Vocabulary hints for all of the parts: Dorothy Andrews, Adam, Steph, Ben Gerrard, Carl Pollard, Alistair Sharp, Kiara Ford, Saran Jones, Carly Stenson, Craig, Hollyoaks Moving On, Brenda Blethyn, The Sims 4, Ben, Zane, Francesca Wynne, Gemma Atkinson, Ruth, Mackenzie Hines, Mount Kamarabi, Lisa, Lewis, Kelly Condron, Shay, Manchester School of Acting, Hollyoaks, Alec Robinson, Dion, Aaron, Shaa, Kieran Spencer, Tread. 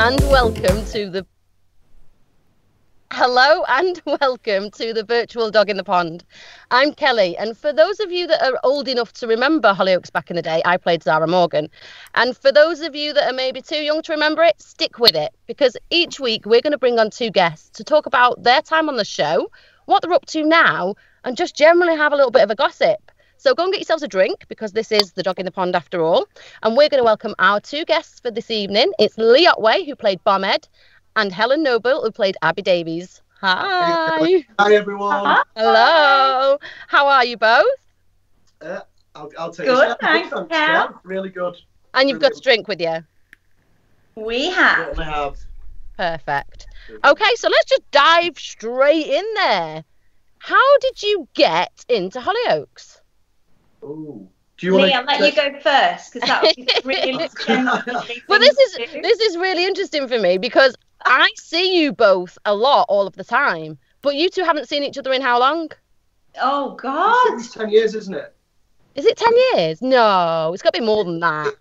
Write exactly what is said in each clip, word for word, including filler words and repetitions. and welcome to the Hello and welcome to the virtual Dog in the Pond. I'm Kelly, and for those of you that are old enough to remember Hollyoaks back in the day, I played Zara Morgan. And for those of you that are maybe too young to remember it, stick with it, because each week we're going to bring on two guests to talk about their time on the show, what they're up to now, and just generally have a little bit of a gossip. So go and get yourselves a drink, because this is the Dog in the Pond after all. And we're going to welcome our two guests for this evening. It's Lee Otway, who played Bombhead, and Helen Noble, who played Abby Davies. Hi. Hi, everyone. Hi. Hello. How are you both? Uh, I'll, I'll take good, thanks, good, thanks, Kel. Really good. And you've really got good. A drink with you? We have. We have. Perfect. Okay, so let's just dive straight in there. How did you get into Hollyoaks? Ooh. Do you Lee, I'll let you go first, because that would be really interesting. Well, this is, this is really interesting for me, because I see you both a lot all of the time, but you two haven't seen each other in how long? Oh, God. It's ten years, isn't it? Is it ten years? No, it's got to be more than that.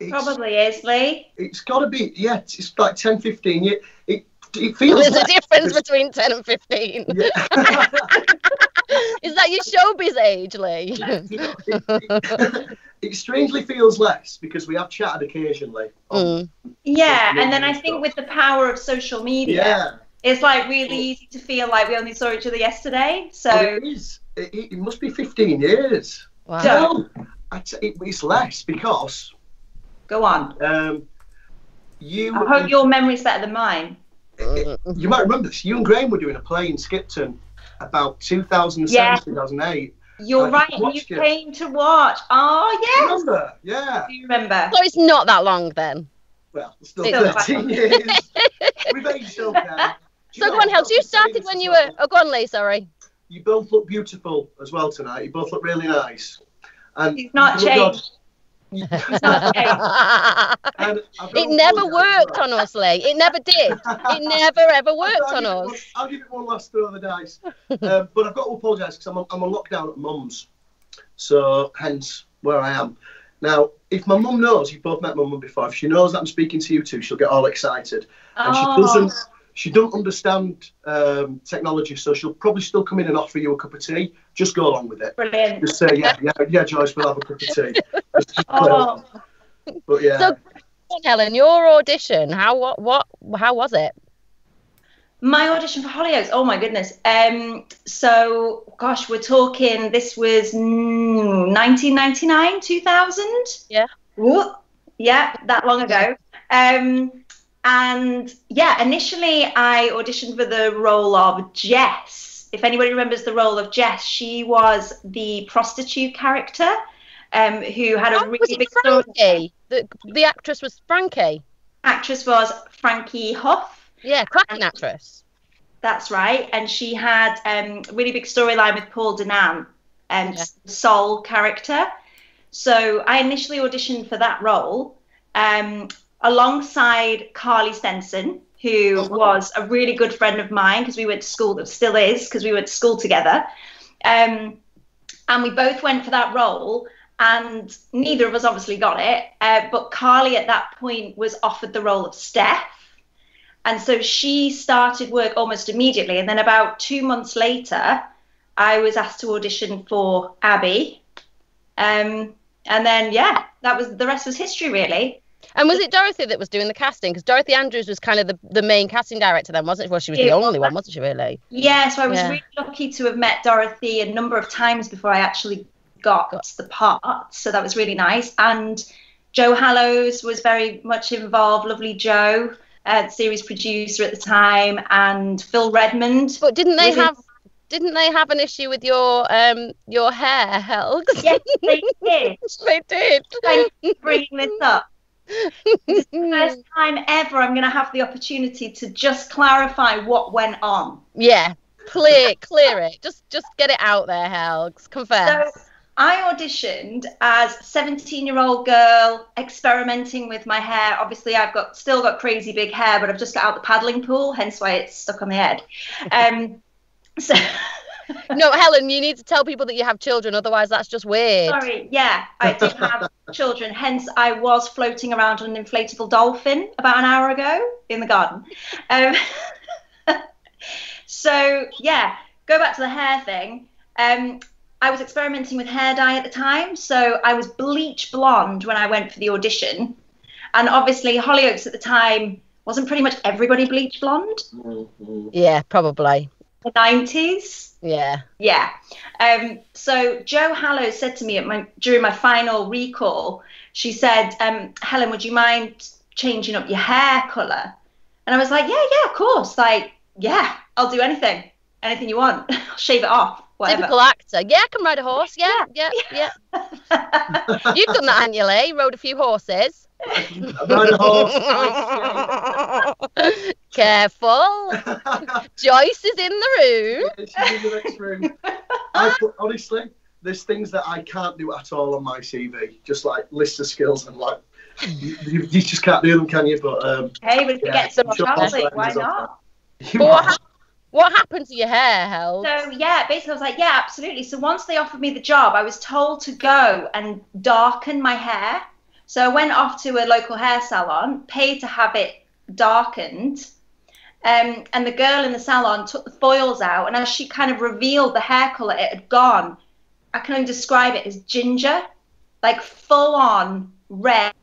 It, probably is, Lee. It's got to be, yeah, it's like ten, fifteen years. It, it feels There's like a difference between ten and fifteen. Yeah. Is that your showbiz age, Lee? it, it, it strangely feels less, because we have chatted occasionally. Mm. Yeah, and then I think stuff. With the power of social media, yeah. It's like really easy to feel like we only saw each other yesterday. So oh, it is. It, it must be fifteen years. Wow. So, it, it's less because. Go on. Um, you. I hope your memory's better than mine. It, it, you might remember this. You and Graham were doing a play in Skipton. About two thousand seven, yeah. two thousand eight. You're right, and you it. came to watch. Oh, yes. I remember, yeah. Do you remember? So it's not that long then. Well, it's still it's thirteen years. We've aged up now. So go on, Hel, you started when you were... Oh, go on, Lee, sorry. You both look beautiful as well tonight. You both look really nice. And he's not changed. You... He's not changed. It never worked on us, Lee. It never did. It never, ever worked on us. One, I'll give it one last throw of the dice. Uh, but I've got to apologise, because I'm on, I'm on lockdown at mum's. So, hence where I am. Now, if my mum knows, you've both met my mum before, if she knows that I'm speaking to you two, she'll get all excited. And oh. she doesn't She don't understand um, technology, so she'll probably still come in and offer you a cup of tea. Just go along with it. Brilliant. Just say, yeah, yeah, yeah, Joyce, we'll have a cup of tea. Oh. But yeah. So, Helen, your audition, how what what how was it? My audition for Hollyoaks. Oh my goodness. Um. So, gosh, we're talking. This was nineteen ninety-nine, two thousand. Yeah. Ooh, yeah, that long ago. Um. And yeah, initially I auditioned for the role of Jess. If anybody remembers the role of Jess, she was the prostitute character um, who had a oh, really was it big Frankie? story. The, the actress was Frankie. Actress was Frankie Hoff. Yeah, cracking actress. That's right. And she had a um, really big storyline with Paul Denan, um, yeah. the Sol character. So I initially auditioned for that role. Um, alongside Carly Stenson, who was a really good friend of mine, because we went to school, that still is, because we went to school together. Um, and we both went for that role, and neither of us obviously got it. Uh, but Carly at that point was offered the role of Steph. And so she started work almost immediately. And then about two months later, I was asked to audition for Abby. Um, and then, yeah, that was the rest was history, really. And was it Dorothy that was doing the casting? Because Dorothy Andrews was kind of the, the main casting director then, wasn't she? Well, she was the only one, wasn't she, really? Yeah, so I was yeah. really lucky to have met Dorothy a number of times before I actually got, got the part. So that was really nice. And Joe Hollows was very much involved, lovely Joe, uh, series producer at the time, and Phil Redmond. But didn't they have... Didn't they have an issue with your um your hair, Hel? Yes, they did. They did. Thank you for bringing this up. It's the first time ever I'm going to have the opportunity to just clarify what went on. Yeah, clear, clear it. Just, just get it out there, Hel. Confess. So I auditioned as a seventeen-year-old girl experimenting with my hair. Obviously, I've got still got crazy big hair, but I've just got out the paddling pool, hence why it's stuck on my head. Um, so No, Helen, you need to tell people that you have children, otherwise that's just weird. Sorry, yeah, I did have children, hence I was floating around on an inflatable dolphin about an hour ago in the garden. Um, so, yeah, go back to the hair thing. Um, I was experimenting with hair dye at the time, so I was bleach blonde when I went for the audition. And obviously, Hollyoaks at the time, wasn't pretty much everybody bleach blonde? Yeah, probably. The nineties? Yeah. Yeah. Um, so Joe Hollows said to me at my, during my final recall, she said, um, Helen, would you mind changing up your hair colour? And I was like, yeah, yeah, of course. Like, yeah, I'll do anything. Anything you want. I'll shave it off. Whatever. Typical actor. Yeah, I can ride a horse. Yeah, yeah, yeah. yeah. You've done that annually. Rode a few horses. I rode a horse. Careful. Joyce is in the room. Yeah, she's in the next room. I, honestly, there's things that I can't do at all on my C V. Just like list of skills and like, you, you just can't do them, can you? But um, hey, we can yeah, get some traveling. Why not? Well, what happened to your hair, Hel? So, yeah, basically I was like, yeah, absolutely. So once they offered me the job, I was told to go and darken my hair. So I went off to a local hair salon, paid to have it darkened. Um, and the girl in the salon took the foils out. And as she kind of revealed the hair colour, it had gone. I can only describe it as ginger, like full-on red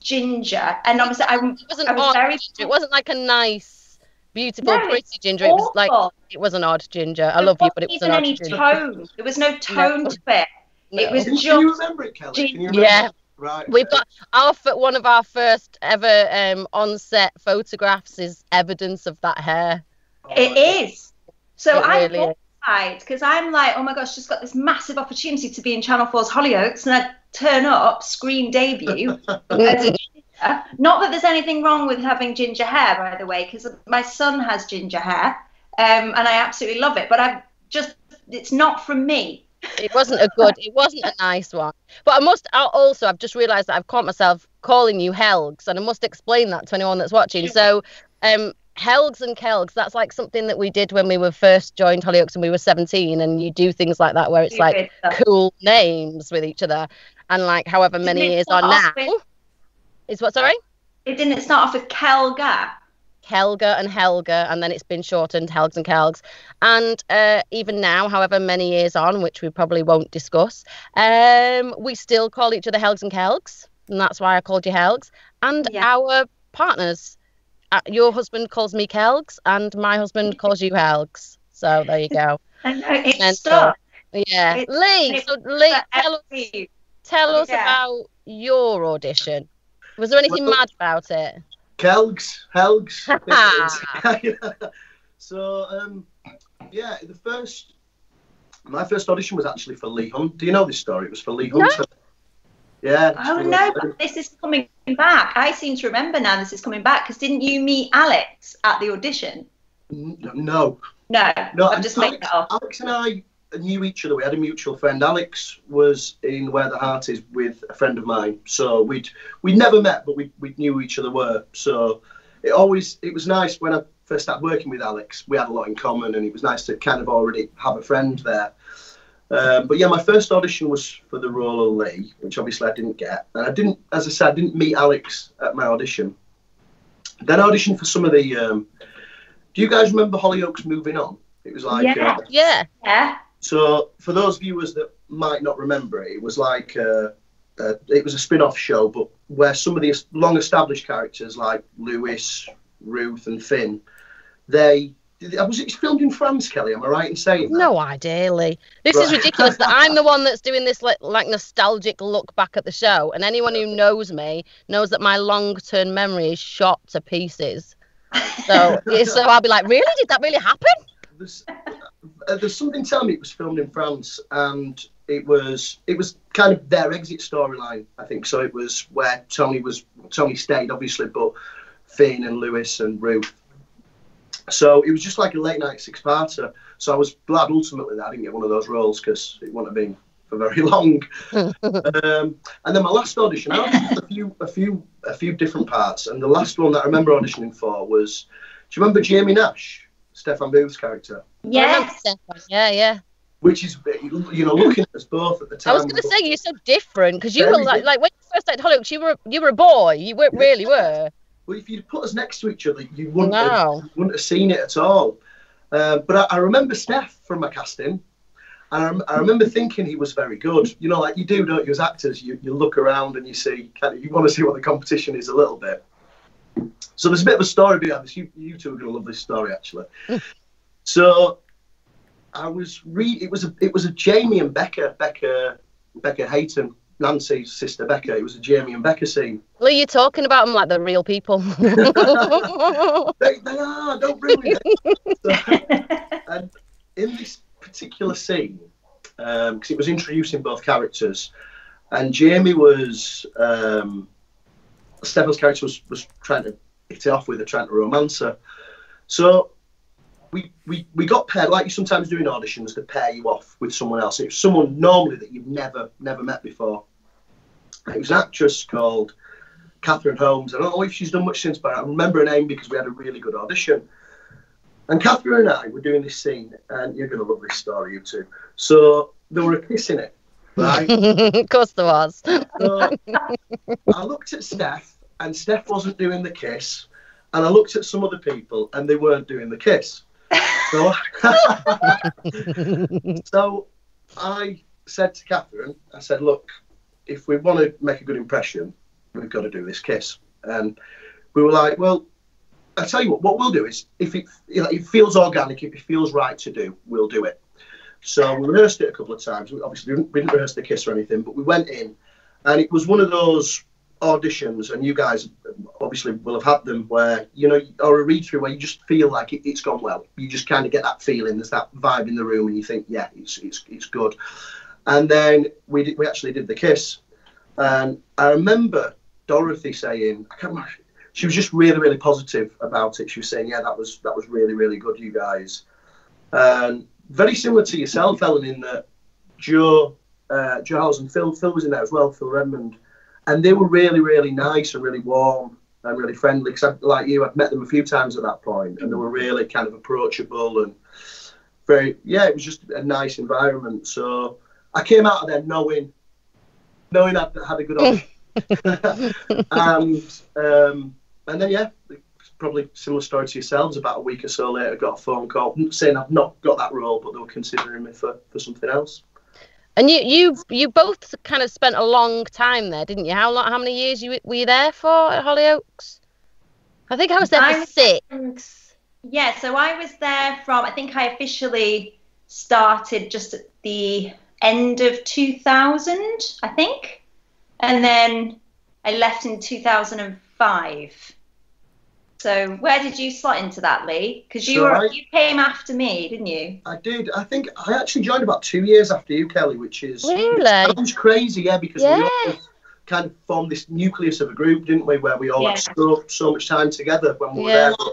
ginger. And obviously I, it wasn't I was odd, very... It wasn't like a nice... beautiful, no, pretty ginger. Awful. It was like, it was an odd ginger. I there love you, but it was an odd ginger. There wasn't even any tone. There was no tone no. to it. No. It was Can just... Can you remember it, Kelly? Can you remember yeah. It? Right. We've got our one of our first ever um, on-set photographs is evidence of that hair. Oh, it is. So I'm horrified because I'm like, oh my gosh, just got this massive opportunity to be in Channel four's Hollyoaks, and I turn up, screen debut. Not that there's anything wrong with having ginger hair, by the way, because my son has ginger hair, um, and I absolutely love it. But I've just—it's not from me. It wasn't a good. It wasn't a nice one. But I must I'll also. I've just realised that I've caught myself calling you Helgs, and I must explain that to anyone that's watching. So, um, Helgs and Kelgs—that's like something that we did when we were first joined Hollyoaks, and we were seventeen. And you do things like that where it's like cool names with each other, and like however many years are now. Is what, sorry? It didn't start off with Kelga. Kelga and Helga, and then it's been shortened, Helgs and Kelgs. And uh, even now, however many years on, which we probably won't discuss, um, we still call each other Helgs and Kelgs, and that's why I called you Helgs. And yeah. Our partners, uh, your husband calls me Kelgs, and my husband calls you Helgs. So there you go. I know, it's and stuck. So, yeah. It's, Lee, it's so Lee, tell us, tell us yeah. about your audition. Was there anything well, mad about it? Kelgs, Helgs. So, um, yeah, the first, my first audition was actually for Lee Hunter. Do you know this story? It was for Lee Hunter. No. Yeah. Oh, no, Hunter. But this is coming back. I seem to remember now this is coming back, because didn't you meet Alex at the audition? No. No. No, no I'm just Alex, making it up. Alex and I knew each other. We had a mutual friend. Alex was in Where the Heart Is with a friend of mine, so we'd we'd never met, but we we knew who each other were. So it always it was nice when I first started working with Alex. We had a lot in common, and it was nice to kind of already have a friend there. Um, but yeah, my first audition was for the role of Lee, which obviously I didn't get, and I didn't, as I said, I didn't meet Alex at my audition. Then I auditioned for some of the. Um, do you guys remember Hollyoaks Moving On? It was like yeah, uh, yeah, yeah. So for those viewers that might not remember it, it was like uh, uh, it was a spin-off show, but where some of the long-established characters like Lewis, Ruth, and Finn, they was it filmed in France, Kelly? Am I right in saying that? No idea, Lee. This right. is ridiculous that I'm the one that's doing this like, like nostalgic look back at the show, and anyone who knows me knows that my long-term memory is shot to pieces. So so I'll be like, really? Did that really happen? There's, uh, there's something telling me it was filmed in France, and it was it was kind of their exit storyline, I think. So it was where Tony was Tony stayed, obviously, but Finn and Lewis and Ruth. So it was just like a late night six-parter. So I was glad ultimately that I didn't get one of those roles, because it wouldn't have been for very long. um, and then my last audition, I had a few a few a few different parts, and the last one that I remember auditioning for was, do you remember Jamie Nash? Steph Booth's character. Yes. Yeah, yeah. Which is, you know, looking at us both at the time. I was going to say, you're so different, because you were like, like when you first started Hollyoaks, you were you were a boy. You were, yeah. really were. Well, if you'd put us next to each other, you wouldn't, no. have, you wouldn't have seen it at all. Uh, but I, I remember Steph from my casting, and I, I remember thinking he was very good. You know, like you do, don't you, as actors? You, you look around and you see, kind of, you want to see what the competition is a little bit. So there's a bit of a story behind this. You, you two are going to love this story, actually. So I was re it was a it was a Jamie and Becca Becca Becca Hayton, Nancy's sister Becca. It was a Jamie and Becca scene. Well, you're talking about them like they're real people. they, they are. Don't ruin it. So, and in this particular scene, because um, it was introducing both characters, and Jamie was. Um, Stefan's character was, was trying to hit it off with her, trying to romance her. So we, we we got paired, like you sometimes do in auditions, to pair you off with someone else. It was someone normally that you've never, never met before. It was an actress called Catherine Holmes. I don't know if she's done much since, but I remember her name because we had a really good audition. And Catherine and I were doing this scene, and you're going to love this story, you two. So they were kissing it. Right. Of course there was. So, I looked at Steph, and Steph wasn't doing the kiss, and I looked at some other people, and they weren't doing the kiss. So, so I said to Catherine, I said, look, if we want to make a good impression, we've got to do this kiss. And we were like, well, I tell you what, what we'll do is, if it, you know, it feels organic, if it feels right to do, we'll do it. So we rehearsed it a couple of times. We obviously didn't, we didn't rehearse the kiss or anything, but we went in, and it was one of those auditions, and you guys obviously will have had them, where, you know, or a read-through where you just feel like it, it's gone well. You just kind of get that feeling, there's that vibe in the room, and you think, yeah, it's it's, it's good. And then we, did, we actually did the kiss. And I remember Dorothy saying, I can't remember, she was just really, really positive about it. She was saying, yeah, that was, that was really, really good, you guys. And very similar to yourself, Ellen, in that Joe, uh, Joe Hollows and Phil, Phil was in there as well, Phil Redmond, and they were really, really nice and really warm and really friendly, because like you, I'd met them a few times at that point, and they were really kind of approachable and very, yeah, it was just a nice environment. So I came out of there knowing, knowing I'd had a good audition. and, um, and then, yeah, probably similar story to yourselves, about a week or so later, I got a phone call saying I've not got that role, but they were considering me for, for something else. And you, you you both kind of spent a long time there, didn't you? How long, how many years you, were you there for at Hollyoaks? I think I was there for I, six. Yeah, so I was there from, I think I officially started just at the end of two thousand, I think. And then I left in two thousand five. So where did you slot into that, Lee? Because you, so I, you came after me, didn't you? I did. I think I actually joined about two years after you, Kelly, which is really? sounds crazy, yeah, because yeah. we all kind of formed this nucleus of a group, didn't we, where we all yeah. had so, so much time together when we were yeah. there. But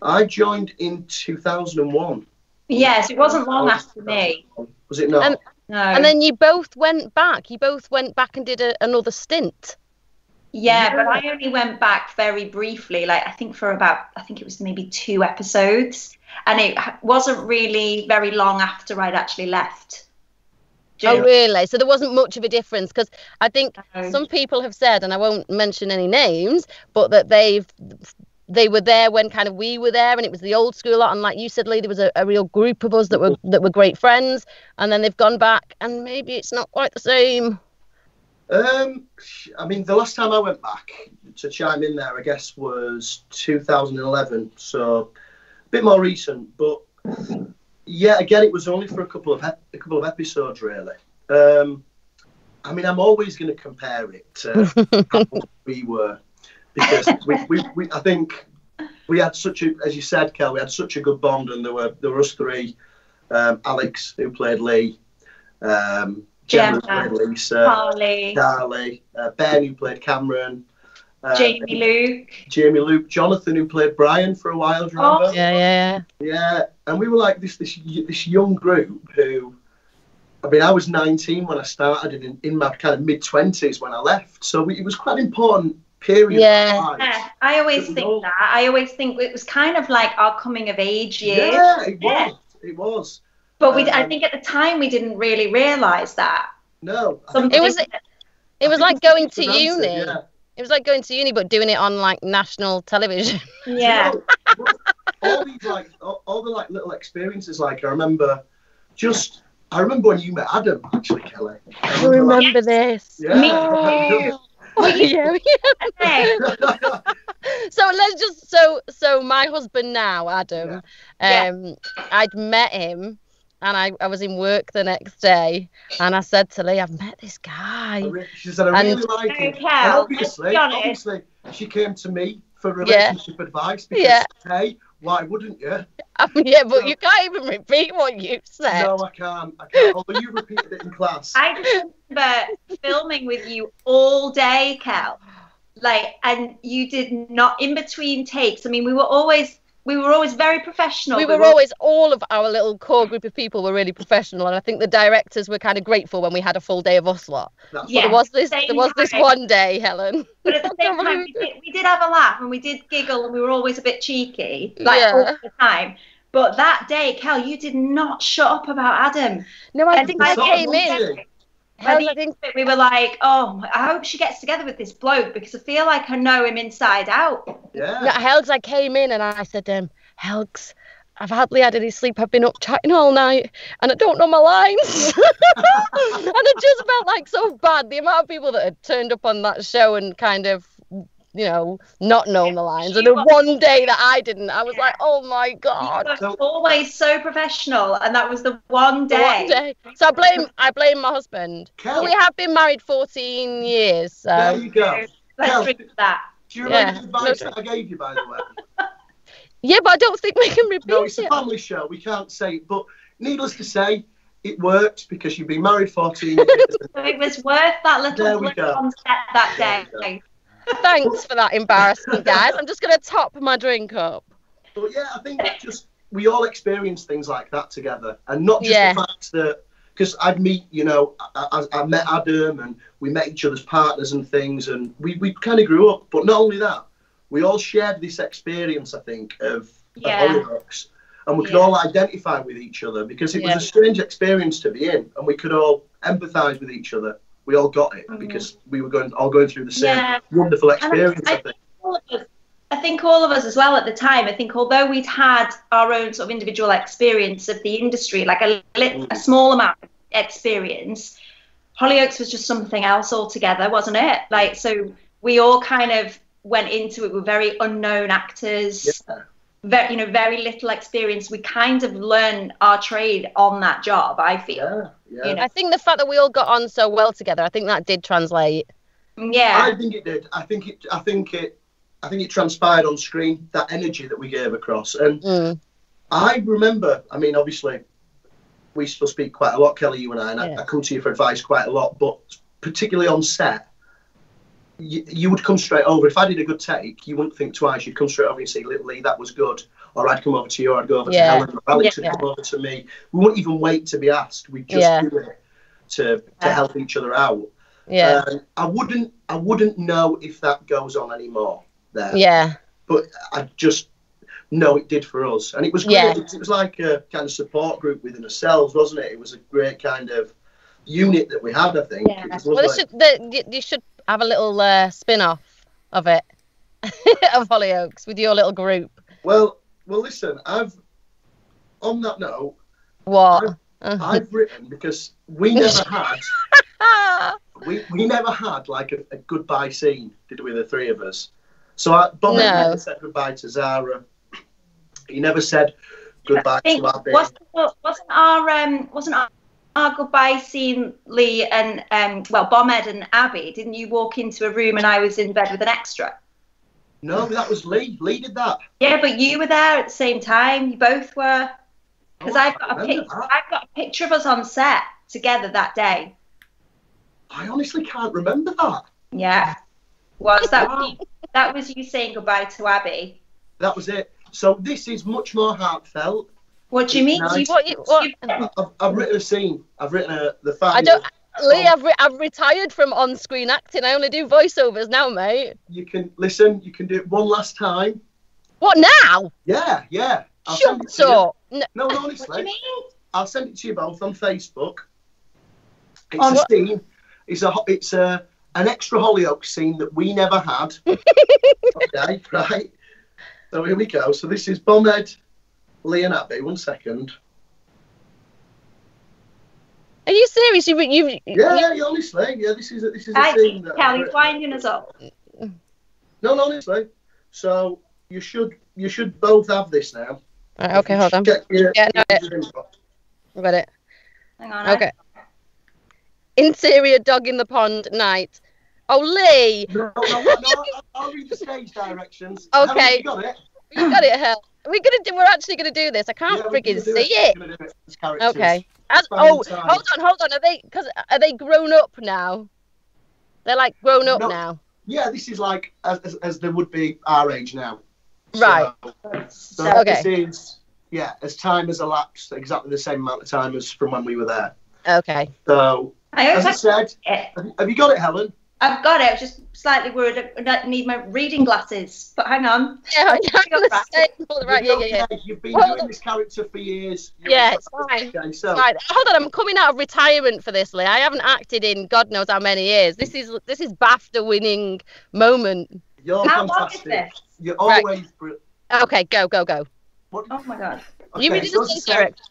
I joined in two thousand one. Yes, it wasn't long after me. Was it not? Um, no. And then you both went back. You both went back and did a, another stint. Yeah, but I only went back very briefly, like I think for about, I think it was maybe two episodes. And it wasn't really very long after I'd actually left. Oh, really? So there wasn't much of a difference, because I think no. some people have said, and I won't mention any names, but that they've... they were there when kind of we were there, and it was the old school lot, and like you said, Lee, there was a, a real group of us that were, that were great friends, and then they've gone back, and maybe it's not quite the same. Um, I mean, the last time I went back to chime in there, I guess, was two thousand eleven, so a bit more recent. But yeah, again, it was only for a couple of a couple of episodes, really. Um, I mean, I'm always going to compare it to how we were, because we, we, we, I think we had such a, as you said, Kel, we had such a good bond, and there were there were us three, um, Alex, who played Lee. Um, Gemma, Gemma Lisa, Carly, Carly uh, Ben, who played Cameron, uh, Jamie, Luke, Jamie, Luke, Jonathan, who played Brian for a while. Do you remember? Oh, yeah, yeah, yeah. And we were like this, this, this young group who, I mean, I was nineteen when I started, and in, in my kind of mid twenties when I left. So we, it was quite important period yeah. of life. I always think all... that. I always think it was kind of like our coming of age years. Yeah, it yeah. was. It was. But we, um, I think at the time we didn't really realise that. No. It was, it, it was like going to uni. Yeah. It was like going to uni, but doing it on like national television. Yeah. You know, all these like, all, all the like little experiences. Like I remember, just I remember when you met Adam, actually, Kelly. I remember, I remember like, this. Yeah. Me too. yeah, yeah. So let's just so so my husband now, Adam. Yeah. Um, yeah. I'd met him. And I, I was in work the next day, and I said to Lee, I've met this guy. She said, I really like him. And obviously, obviously, she came to me for relationship yeah. advice because, yeah. hey, why wouldn't you? I mean, yeah, but so, you can't even repeat what you said. No, I can't. I can't. Although you repeated it in class. I just remember filming with you all day, Kel. Like, and you did not, in between takes, I mean, we were always... We were always very professional. We were, we were always, all of our little core group of people were really professional, and I think the directors were kind of grateful when we had a full day of us lot. Yeah, there was this, there was this one day, Helen. But at the same time, we did, we did have a laugh and we did giggle, and we were always a bit cheeky, like yeah. all the time. But that day, Kel, you did not shut up about Adam. No, I and think I came in. Helen, I think we were like, oh, I hope she gets together with this bloke because I feel like I know him inside out. Yeah. No, Helgs, I came in and I said, um, Helgs, I've hardly had any sleep. I've been up chatting all night and I don't know my lines. And it just felt like so bad. The amount of people that had turned up on that show and kind of, you know, not known the lines. And the one day that I didn't, I was yeah. like, oh my God. You were always so professional, and that was the one day. The one day. So I blame I blame my husband. Kel, we have been married fourteen years. So. There you go. Let's Kel, drink that. Do you remember yeah. the advice that I gave you, by the way? Yeah, but I don't think we can repeat it. No, it's it. a family show. We can't say it. But needless to say, it worked because you've been married fourteen years. So it was worth that little blip on set that day. Thanks for that embarrassment, guys. I'm just going to top my drink up. But yeah, I think just we all experience things like that together, and not just yeah. the fact that because I'd meet, you know, I, I, I met Adam, and we met each other's partners and things, and we we kind of grew up. But not only that, we all shared this experience, I think, of, yeah. of Hollyoaks, and we could yeah. all identify with each other because it yeah. was a strange experience to be in, and we could all empathise with each other. We all got it because we were going all going through the same yeah. wonderful experience. I, I, I, think. Think us, I think all of us as well at the time. I think although we'd had our own sort of individual experience of the industry, like a, mm. a small amount of experience, Hollyoaks was just something else altogether, wasn't it? Like so, we all kind of went into it. We were very unknown actors, yeah. very, you know, very little experience. We kind of learned our trade on that job. I feel. Yeah. Yeah. You know, I think the fact that we all got on so well together, I think that did translate. Yeah, I think it did. I think it. I think it. I think it transpired on screen, that energy that we gave across. And mm. I remember. I mean, obviously, we still speak quite a lot, Kelly, you and I, and yeah. I, I come to you for advice quite a lot. But particularly on set, you, you would come straight over. If I did a good take, you wouldn't think twice. You'd come straight over and say, "Lee, that was good." Or I'd come over to you, or I'd go over yeah. to Helen, or Alex would yeah, yeah. come over to me. We wouldn't even wait to be asked. We'd just yeah. do it to, to yeah. help each other out. Yeah. Um, I wouldn't I wouldn't know if that goes on anymore there. Yeah. But I just know it did for us. And it was great. Yeah. It, it was like a kind of support group within ourselves, wasn't it? It was a great kind of unit that we had, I think. Yeah. It was well, it should, the, you should have a little uh, spin-off of it, of Hollyoaks, with your little group. Well... Well, listen, I've, on that note, what? I've, I've written, because we never had, we, we never had like a, a goodbye scene, did we, the three of us? So I, Bombhead no. never said goodbye to Zara. He never said goodbye think, to Abby. Wasn't, wasn't, our, um, wasn't our, our goodbye scene, Lee and, um, well, Bombhead and Abby, didn't you walk into a room and I was in bed with an extra? No, that was Lee. Lee did that. Yeah, but you were there at the same time. You both were. Because oh, I've got a picture. I've got a picture of us on set together that day. I honestly can't remember that. Yeah. Was that? Wow. That was you saying goodbye to Abby. That was it. So this is much more heartfelt. What do you mean? Nice. Do you, what, you, what? I've, I've written a scene. I've written a, the fact. I don't. Lee, I've, re I've retired from on-screen acting. I only do voiceovers now, mate. You can listen. You can do it one last time. What now? Yeah, yeah. I'll Shut up. No, no, honestly. What do you mean? I'll send it to you both on Facebook. It's on a what? scene. It's a. It's a. An extra Hollyoaks scene that we never had. Okay, right. So here we go. So this is Bombhead, Lee and Abby. One second. Are you serious? You, you, you, yeah, yeah, honestly, yeah. This is this is. I think Kelly's winding us up. No, no, honestly. So you should you should both have this now. All right, okay, hold on. Your, yeah, no, it. I got it. Hang on. Okay. I... Interior dog in the pond night. Oh, Lee. No, no, no, no. I'll read the stage directions. Okay. You got it. You got it, Hell. We're gonna do. We're actually gonna do this. I can't yeah, friggin' see it. it. it. Okay. As, oh, hold on, hold on. Are they? Because are they grown up now? They're like grown up no, now. Yeah, this is like as, as as they would be our age now. Right. So, so okay. This is, yeah, as time has elapsed, exactly the same amount of time as from when we were there. Okay. So I as I said, have, have you got it, Helen? I've got it. I was just slightly worried. I need my reading glasses, but hang on. Yeah, right. Yeah, yeah, yeah. You've been well, doing this character for years. You're yeah, it's fine. Okay, so. Right. Hold on, I'm coming out of retirement for this, Lee. I haven't acted in God knows how many years. This is this is BAFTA winning moment. You're how fantastic. Long is this? You're always right. brilliant. Okay, go, go, go. What? Oh my God. Okay, you read so the character.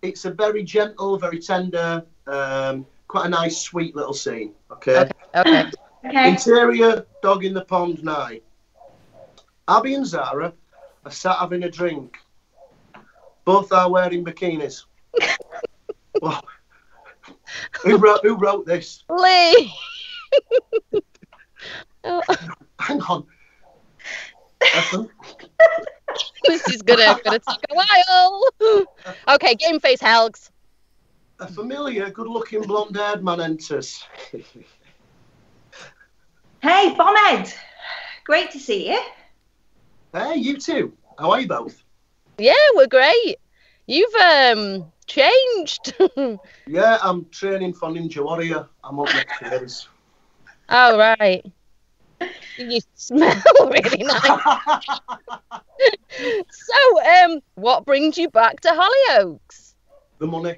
It's a very gentle, very tender. Um, Quite a nice, sweet little scene. Okay. Okay. Okay. Interior dog in the pond night. Abby and Zara are sat having a drink. Both are wearing bikinis. Well, who wrote Who wrote this? Lee. Hang on. This is gonna gonna take a while. Okay, game face, Helgs. A familiar, good-looking, blonde-haired man enters. Hey, Bombhead. Great to see you. Hey, you too. How are you both? Yeah, we're great. You've um changed. Yeah, I'm training for Ninja Warrior. I'm up next year. Oh, right. You smell really nice. So, um, what brings you back to Hollyoaks? The money.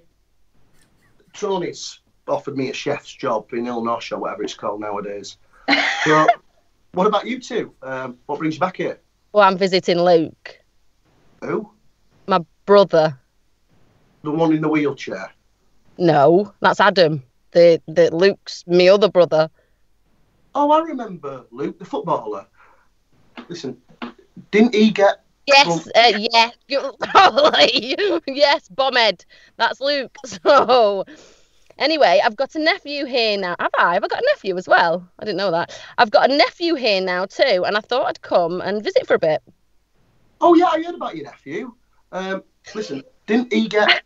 Tony's offered me a chef's job in Illinois or whatever it's called nowadays. So, what about you two? Um, what brings you back here? Well, I'm visiting Luke. Who? My brother. The one in the wheelchair? No, that's Adam. The, the Luke's my other brother. Oh, I remember Luke, the footballer. Listen, didn't he get... Yes, uh, yeah, probably. Yes, Bombhead. That's Luke. So, anyway, I've got a nephew here now. Have I? Have I got a nephew as well? I didn't know that. I've got a nephew here now too, and I thought I'd come and visit for a bit. Oh yeah, I heard about your nephew. Um, listen, didn't he get?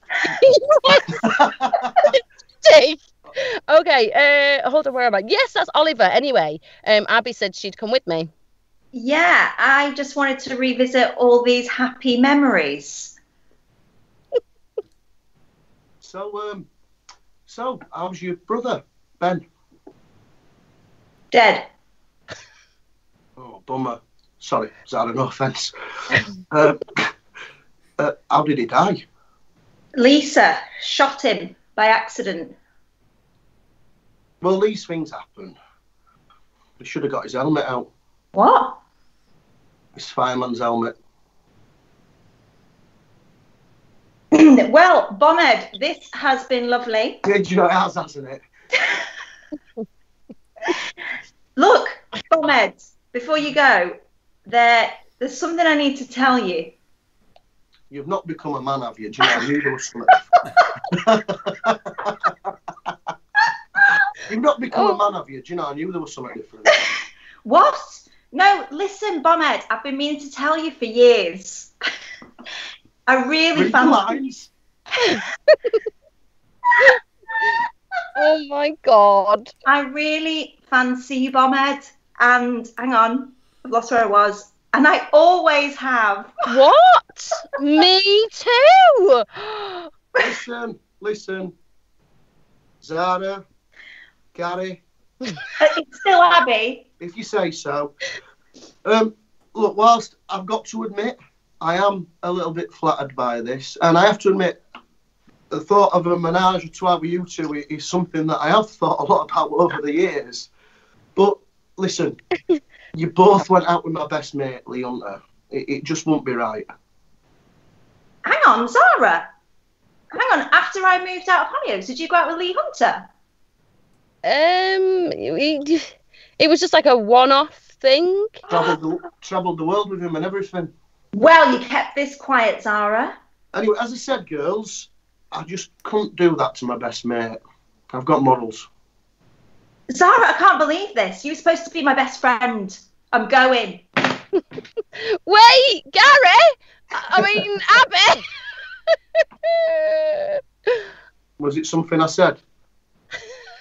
Okay, uh, hold on. Where am I? Yes, that's Oliver. Anyway, um, Abby said she'd come with me. Yeah, I just wanted to revisit all these happy memories. So, um, so how's your brother, Ben? Dead. Oh, bummer. Sorry, Zara, no offence. uh, uh, how did he die? Lisa shot him by accident. Well, these things happen. He should have got his helmet out. What? His fireman's helmet. Well, Bombhead, this has been lovely. Did you know it has, hasn't it? Look, Bombhead, before you go, there, there's something I need to tell you. You've not become a man, have you? Do you know You've not become oh. a man, have you? Do you know I knew there was something different? What? No, listen, Bombhead, I've been meaning to tell you for years. I really fancy. Oh my God. I really fancy you, Bombhead. And hang on, I've lost where I was. And I always have. What? Me too. Listen, listen. Zara, Gary. It's still Abby. If you say so. Um, look, whilst I've got to admit, I am a little bit flattered by this, and I have to admit, the thought of a menage a trois with you two is something that I have thought a lot about over the years. But listen, you both went out with my best mate, Lee Hunter. It, it just won't be right. Hang on, Zara. Hang on, after I moved out of Hollyoaks, did you go out with Lee Hunter? Um, it, it was just like a one-off thing. Travelled the, travelled the world with him and everything. Well, you kept this quiet, Zara. Anyway, as I said, girls, I just couldn't do that to my best mate. I've got morals. Zara, I can't believe this. You were supposed to be my best friend. I'm going. Wait, Gary! I mean, Abby! Was it something I said?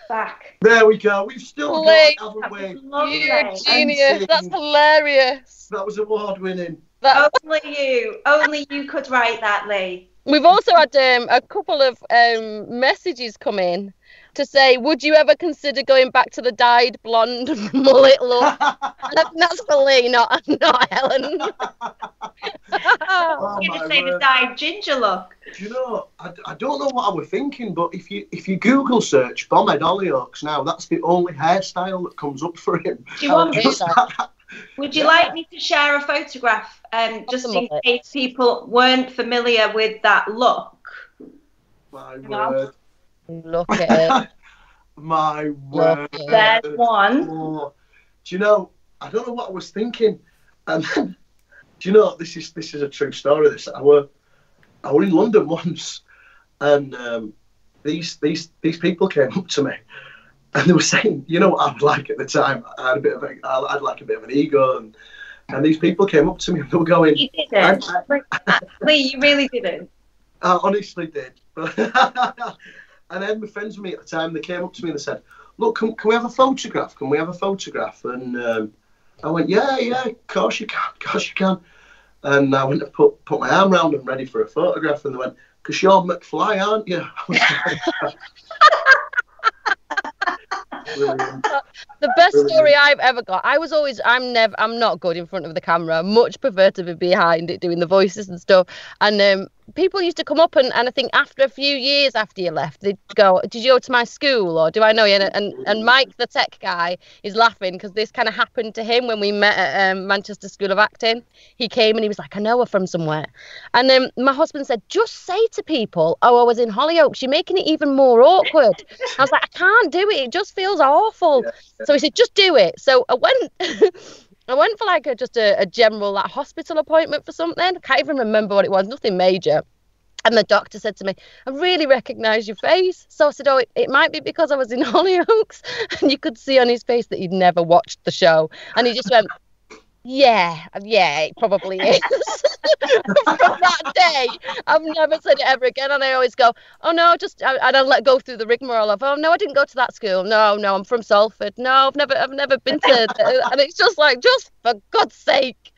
Back. There we go. We've still Blake. got, haven't we? You're a genius. That's hilarious. That was award-winning. That only you, only you could write that, Lee. We've also had um, a couple of um, messages come in to say, would you ever consider going back to the dyed blonde mullet look? That, that's for Lee, not, not Helen. Oh, you just say word. The dyed ginger look. Do you know, I, I don't know what I was thinking, but if you if you Google search Bombhead Hollyoaks now, that's the only hairstyle that comes up for him. Do you want to Would you yeah. like me to share a photograph, um, just in case people weren't familiar with that look? My word. Look at it. My word. There's one. Oh. Do you know, I don't know what I was thinking. And do you know, this is this is a true story. This I were, I were in London once, and um, these these these people came up to me. And they were saying, you know what I was like at the time? I had a bit of a, I had like a bit of an ego. And, and these people came up to me and they were going... You didn't. I, I, Lee, you really didn't. I honestly did. And then my friends with me at the time, they came up to me and they said, look, can, can we have a photograph? Can we have a photograph? And um, I went, yeah, yeah, of course you can, of course you can. And I went to put, put my arm round them ready for a photograph. And they went, because you're McFly, aren't you? Brilliant. The best Brilliant. story I've ever got. I was always, I'm never, I'm not good in front of the camera. Much prefer to be behind it, doing the voices and stuff. And um, people used to come up and, and I think after a few years after you left, they'd go, did you go to my school or do I know you? And and, and Mike, the tech guy, is laughing because this kind of happened to him when we met at um, Manchester School of Acting. He came and he was like, I know her from somewhere. And then um, my husband said, just say to people, oh, I was in Hollyoaks. You're making it even more awkward. I was like, I can't do it. It just feels awful. Yeah. So he said, just do it. So I went, I went for like a, just a, a general like hospital appointment for something. I can't even remember what it was, nothing major. And the doctor said to me, I really recognise your face. So I said, oh, it, it might be because I was in Hollyoaks. And you could see on his face that he'd never watched the show. And he just went, yeah, yeah, it probably is. From that day, I've never said it ever again. And I always go, oh, no, just, I, I don't let go through the rigmarole of, oh, no, I didn't go to that school. No, no, I'm from Salford. No, I've never, I've never been to, and it's just like, just for God's sake.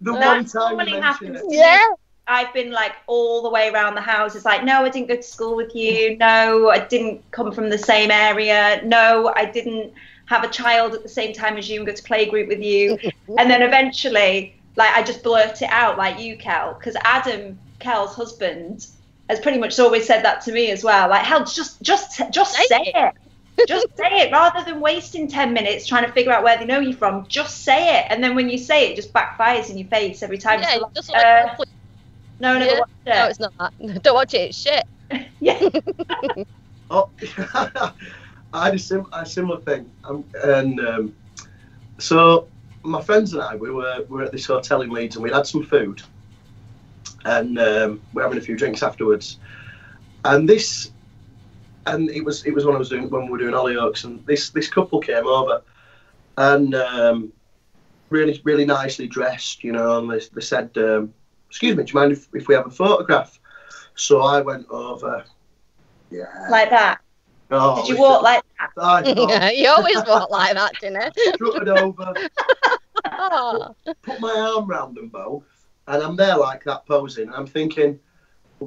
The one time you mentioned it. Yeah. I've been like all the way around the house. It's like, no, I didn't go to school with you. No, I didn't come from the same area. No, I didn't have a child at the same time as you and go to playgroup with you. And then eventually, like, I just blurt it out, like you, Kel, because Adam, Kel's husband, has pretty much always said that to me as well. Like, hell, just just, just say, say it. it. Just say it. Rather than wasting ten minutes trying to figure out where they know you from, just say it. And then when you say it, it just backfires in your face every time. Yeah, it's just like, uh, like, no, never yeah. watch it. No, it's not that. Don't watch it. It's shit. Yeah. Oh, I had a, sim a similar thing, um, and um, so my friends and I, we were we were at this hotel in Leeds, and we'd had some food, and um, we were having a few drinks afterwards, and this, and it was it was when I was doing when we were doing Hollyoaks, and this this couple came over, and um, really really nicely dressed, you know, and they, they said, um, excuse me, do you mind if if we have a photograph? So I went over, yeah, like that. Oh, Did you walk like that? Yeah, you always walk like that, didn't you? Strutted over. Oh. put, put my arm round them both, and I'm there like that posing. I'm thinking,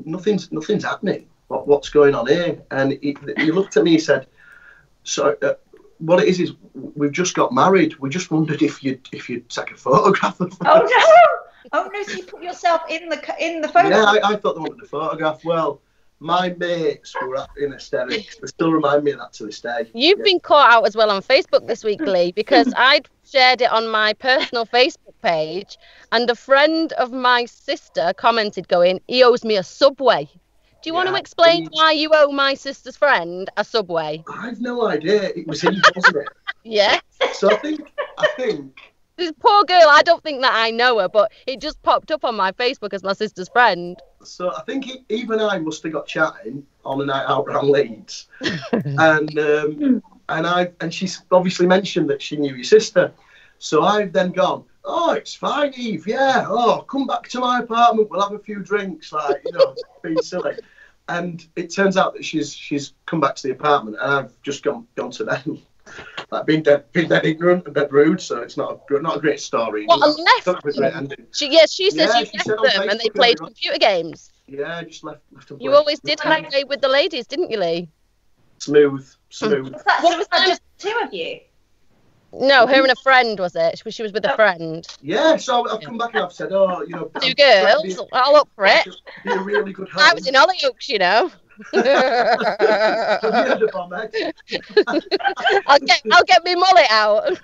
nothing's nothing's happening. What, what's going on here? And he, he looked at me. He said, "Sorry, uh, what it is is we've just got married. We just wondered if you'd if you'd take a photograph of us. Oh no! Oh no! So you put yourself in the in the photo. Yeah, I, I thought they wanted a photograph. Well, my mates were in hysterics. They still remind me of that to this day. You've yeah. been caught out as well on Facebook this week, Lee, because I'd shared it on my personal Facebook page, and a friend of my sister commented, going, "He owes me a Subway." Do you yeah, want to explain he... why you owe my sister's friend a Subway? I've no idea. It was him, wasn't it? Yeah. So I think, I think. This poor girl, I don't think that I know her, but it just popped up on my Facebook as my sister's friend. So I think he, even I must have got chatting on a night out around Leeds. and um, and I and she's obviously mentioned that she knew your sister. So I've then gone, oh, it's fine, Eve, yeah. Oh, come back to my apartment, we'll have a few drinks, like, you know, being silly. And it turns out that she's she's come back to the apartment and I've just gone gone to them. Like being dead, being dead ignorant and dead rude, so it's not a not a great story. What a left! She, yes, she says yeah, you she left them, Facebook and they played and computer games. Yeah, just left left them. You play. always did hang out with the ladies, didn't you, Lee? Smooth, smooth. Was that, so was that just two of you? No, her and a friend, was it? She was with a friend. Yeah, so I've come back and I've said, oh, you know, two girls, be, I'll up for it. Be a really good home. I was in Hollyoaks, you know. I'll get, I'll get me mullet out.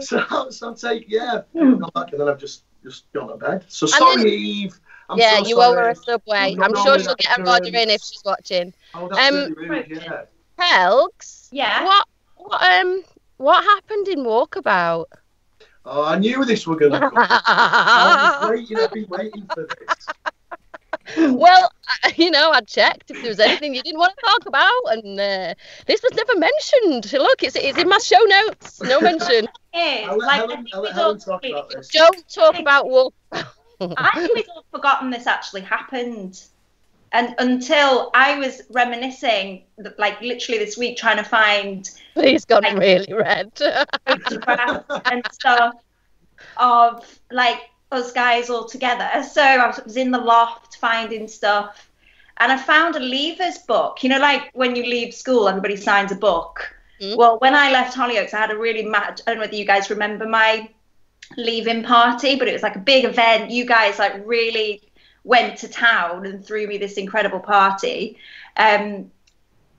so, so I'm saying, yeah, and then I've just just gone to bed. So sorry, then, Eve. I'm yeah, so you sorry. owe her a Subway. I'm, I'm sure she'll get an order in if she's watching. Oh, that's um, rude, yeah. Helgs, yeah. What, what, um, what happened in Walkabout? Oh, I knew this were going to come. I was waiting, I've been waiting for this. Well, you know, I checked if there was anything you didn't want to talk about, and uh, this was never mentioned. Look, it's it's in my show notes. No mention. I'll let, like, Helen, I'll let Helen talk about this. Don't talk about Walkabout. I think we'd all forgotten this actually happened. And until I was reminiscing, like literally this week, trying to find. He's gone like, really red. and stuff of like us guys all together. So I was, was in the loft finding stuff, and I found a leavers book. You know, like when you leave school, everybody signs a book. Mm-hmm. Well, when I left Hollyoaks, I had a really mad. I don't know whether you guys remember my leaving party, but it was like a big event. You guys like really. Went to town and threw me this incredible party, um,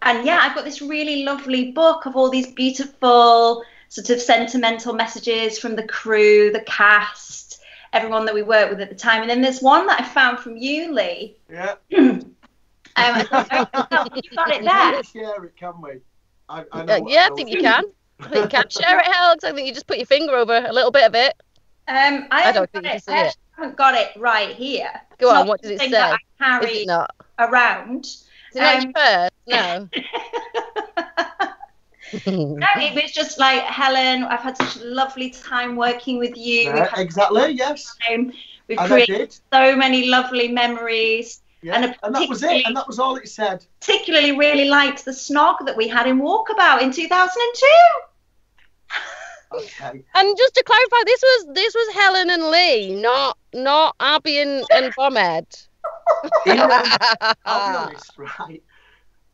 and yeah, I've got this really lovely book of all these beautiful sort of sentimental messages from the crew, the cast, everyone that we worked with at the time. And then there's one that I found from you, Lee. Yeah. um, I thought, oh, you got it there. We can share it, can we? I, I know uh, yeah, I think you can. I think you can share it, Alex. I think you just put your finger over a little bit of it. Um, I, I don't think you can see it. I haven't got it right here. Go on, what does it say? That I carry Is it not? around. Is it um, your purse? No. No, it was just like, Helen, I've had such a lovely time working with you. Uh, exactly, yes. Time. We've and created so many lovely memories. Yeah. And, and that was it, and that was all it said. Particularly really liked the snog that we had in Walkabout in two thousand two. Okay. And just to clarify, this was this was Helen and Lee, not not Abby and, and Bombhead. You know, I'll be honest, right?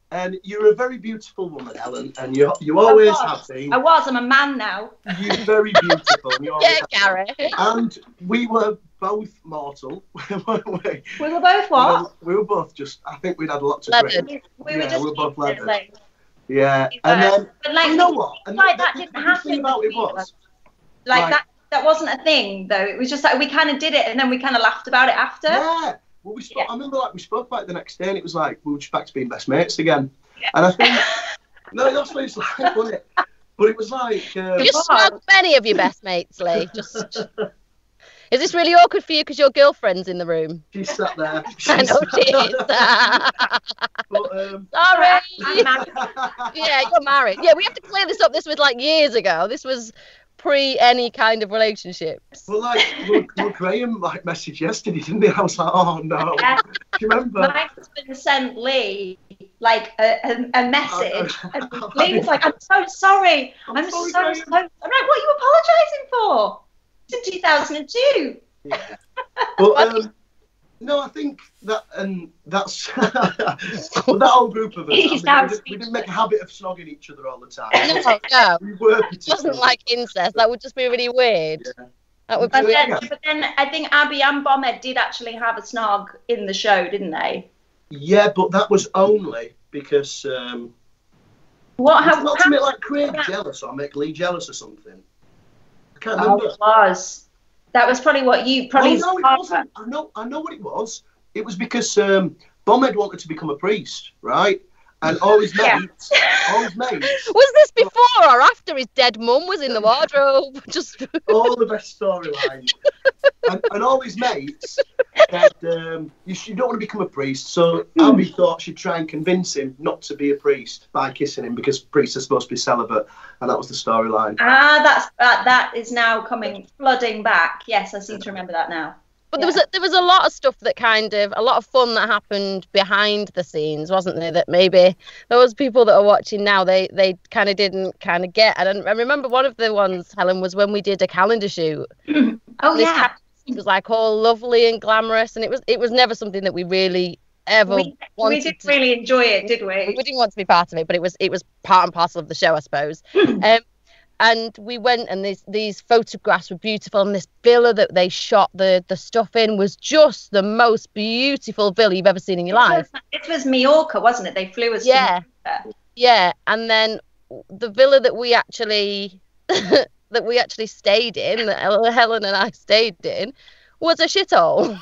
And you're a very beautiful woman, Helen, and you you always have been. I was. I'm a man now. You're very beautiful. And you yeah, Gary. And we were both mortal, weren't we? We were both what? We were, we were both just. I think we'd had a lot to drink. We were yeah, just. We were both leathered. Yeah, and then but like, you know what? And like that, that didn't happen. About it was. Like, like that, that wasn't a thing though. It was just like we kind of did it, and then we kind of laughed about it after. Yeah, well, we spoke, yeah. I remember like we spoke about it the next day, and it was like we were just back to being best mates again. Yeah. And I think no, that's what it's like, wasn't it? But it was like um, you smoked many of your best mates, Lee. Just. Is this really awkward for you because your girlfriend's in the room? She's sat there. She's I know she is. But, um... Sorry. I'm married. Yeah, you're married. Yeah, we have to clear this up. This was like years ago. This was pre any kind of relationships. Well, like, well, well Graham like, messaged yesterday, didn't he? I was like, oh, no. Yeah. Do you remember? My husband sent Lee, like, a, a, a message. Uh, uh, and Lee was like, I'm so sorry. I'm, I'm sorry, so Graham. sorry. I'm like, what are you apologising for? In two thousand two. Yeah. Well, um, No, I think that, and that's that whole group of us. I mean, we, didn't, we didn't make a habit of snogging each other all the time. No, no. We were it wasn't like incest. That would just be really weird. Yeah. That would. But, be then, weird. But then I think Abby and Bombhead did actually have a snog in the show, didn't they? Yeah, but that was only because. Um, what happened? Not to make like Craig jealous or make Lee jealous or something. I can't remember. Oh, it was. That was probably what you probably. Oh, no, it wasn't. I know, I know what it was. It was because um, Bombhead wanted to become a priest, right? And all his mates, yeah. all his mates. Was this before or after his dead mum was in the wardrobe? Just all the best storyline. and, and all his mates said, um, you, you don't want to become a priest, so Abby thought she'd try and convince him not to be a priest by kissing him because priests are supposed to be celibate, and that was the storyline. Ah, that's that. That is now coming flooding back. Yes, I seem to remember that now. But yeah. there was a, there was a lot of stuff that kind of a lot of fun that happened behind the scenes, wasn't there? That maybe those people that are watching now they they kind of didn't kind of get. And I remember one of the ones, Helen, was when we did a calendar shoot. oh this yeah, it was like all lovely and glamorous, and it was it was never something that we really ever we, wanted. We didn't really enjoy it, did we? We didn't want to be part of it, but it was it was part and parcel of the show, I suppose. um, And we went, and these these photographs were beautiful, and this villa that they shot the the stuff in was just the most beautiful villa you've ever seen in your life. It was Mallorca, wasn't it? They flew us. Yeah, to yeah. And then the villa that we actually that we actually stayed in, that Helen and I stayed in, was a shithole.